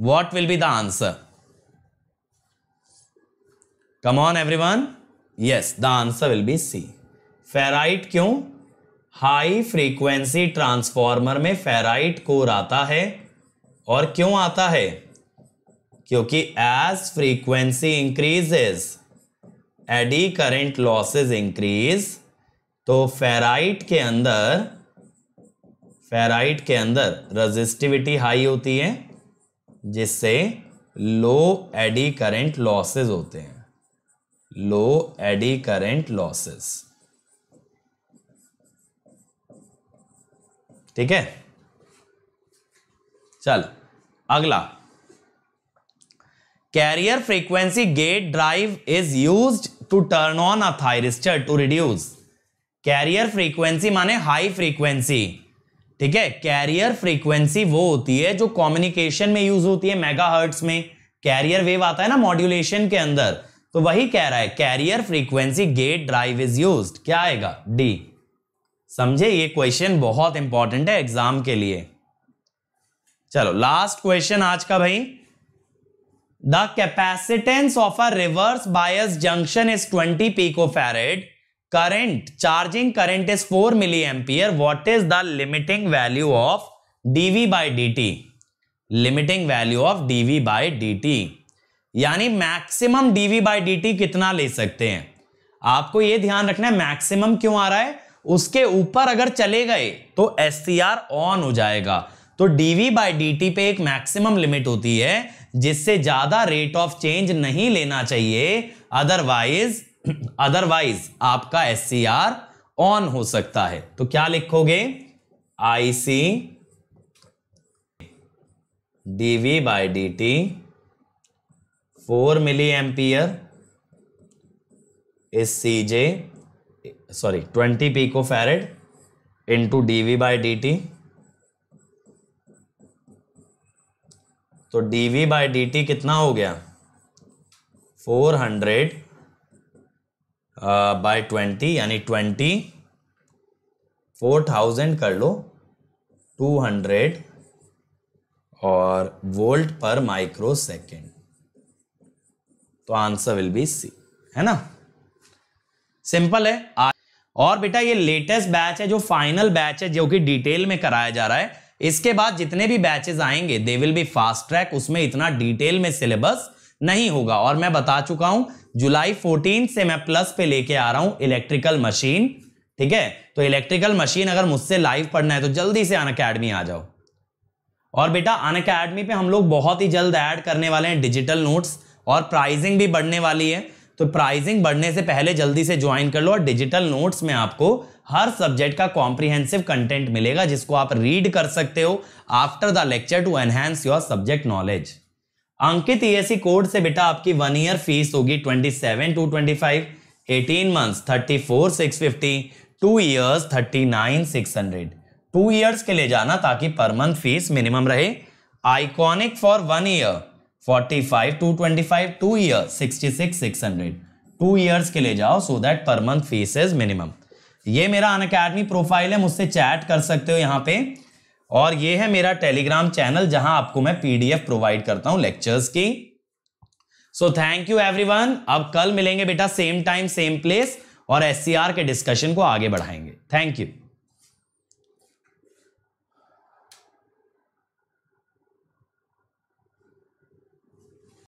What will be the answer, come on everyone. Yes, the answer will be C, ferrite. क्यों, हाई फ्रीक्वेंसी ट्रांसफॉर्मर में फेराइट कोर आता है। और क्यों आता है, क्योंकि as frequency increases eddy current losses increase, तो फेराइट के अंदर रेजिस्टिविटी हाई होती है जिससे लो एडी करंट लॉसेज होते हैं, लो एडी करंट लॉसेस, ठीक है। चल अगला, carrier frequency gate drive is used to turn on a thyristor to reduce. Carrier frequency माने हाई फ्रीक्वेंसी, ठीक है। कैरियर फ्रीक्वेंसी वो होती है जो कम्युनिकेशन में यूज होती है, मेगाहर्ट्ज में कैरियर वेव आता है ना मॉड्यूलेशन के अंदर, तो वही कह रहा है carrier frequency gate drive is used, क्या आएगा, डी। समझे, ये क्वेश्चन बहुत इंपॉर्टेंट है एग्जाम के लिए। चलो लास्ट क्वेश्चन आज का भाई, the capacitance of a reverse bias junction is 20 picofarad, current charging current is 4 milli ampere, what is the limiting value of DV by DT, limiting value of DV by DT, यानी maximum DV by DT कितना ले सकते हैं। आपको यह ध्यान रखना है मैक्सिमम क्यों आ रहा है, उसके ऊपर अगर चले गए तो एससीआर ऑन हो जाएगा। तो डीवी बाई डीटी पे एक मैक्सिमम लिमिट होती है जिससे ज्यादा रेट ऑफ चेंज नहीं लेना चाहिए, अदरवाइज आपका एससीआर ऑन हो सकता है। तो क्या लिखोगे, IC DV by D T 4 milli ampere is C J 20 pico farad into DV by D T. तो dv बाई डी टी कितना हो गया 400 बाई 20 यानी 24,000 कर लो 200 और वोल्ट पर माइक्रो सेकेंड। तो आंसर विल बी सी, है ना, सिंपल है। और बेटा ये लेटेस्ट बैच है जो फाइनल बैच है जो कि डिटेल में कराया जा रहा है। इसके बाद जितने भी बैचेस आएंगे they will be fast track, उसमें इतना डिटेल में सिलेबस नहीं होगा। और मैं बता चुका हूं जुलाई 14 से मैं प्लस पे लेके आ रहा हूं इलेक्ट्रिकल मशीन, ठीक है। तो इलेक्ट्रिकल मशीन अगर मुझसे लाइव पढ़ना है तो जल्दी से अनअकैडमी आ जाओ। और बेटा अनअकैडमी पे हम लोग बहुत ही जल्द ऐड करने वाले हैं डिजिटल नोट्स, और प्राइसिंग भी बढ़ने वाली है। तो प्राइसिंग बढ़ने से पहले जल्दी से ज्वाइन कर लो। और डिजिटल नोट्स में आपको हर सब्जेक्ट का कॉम्प्रिहेंसिव कंटेंट मिलेगा जिसको आप रीड कर सकते हो after the lecture to enhance your subject knowledge. Ankit ESE code से बेटा आपकी 1 ईयर फीस होगी 27,225, 18 मंथ्स 34,650, 2 ईयर्स 39,600। 2 ईयर्स के लिए जाना ताकि पर मंथ फीस मिनिमम रहे। Iconic for 1 year 45,225, 2 year 66,600। 2 years के लिए जाओ so that per month fees is minimum. ये मेरा अनअकैडमी प्रोफाइल है, मुझसे चैट कर सकते हो यहाँ पे। और ये है मेरा टेलीग्राम चैनल जहां आपको मैं पीडीएफ प्रोवाइड करता हूं लेक्चर्स की। So thank you everyone. अब कल मिलेंगे बेटा सेम टाइम सेम प्लेस और एससीआर के डिस्कशन को आगे बढ़ाएंगे। Thank you.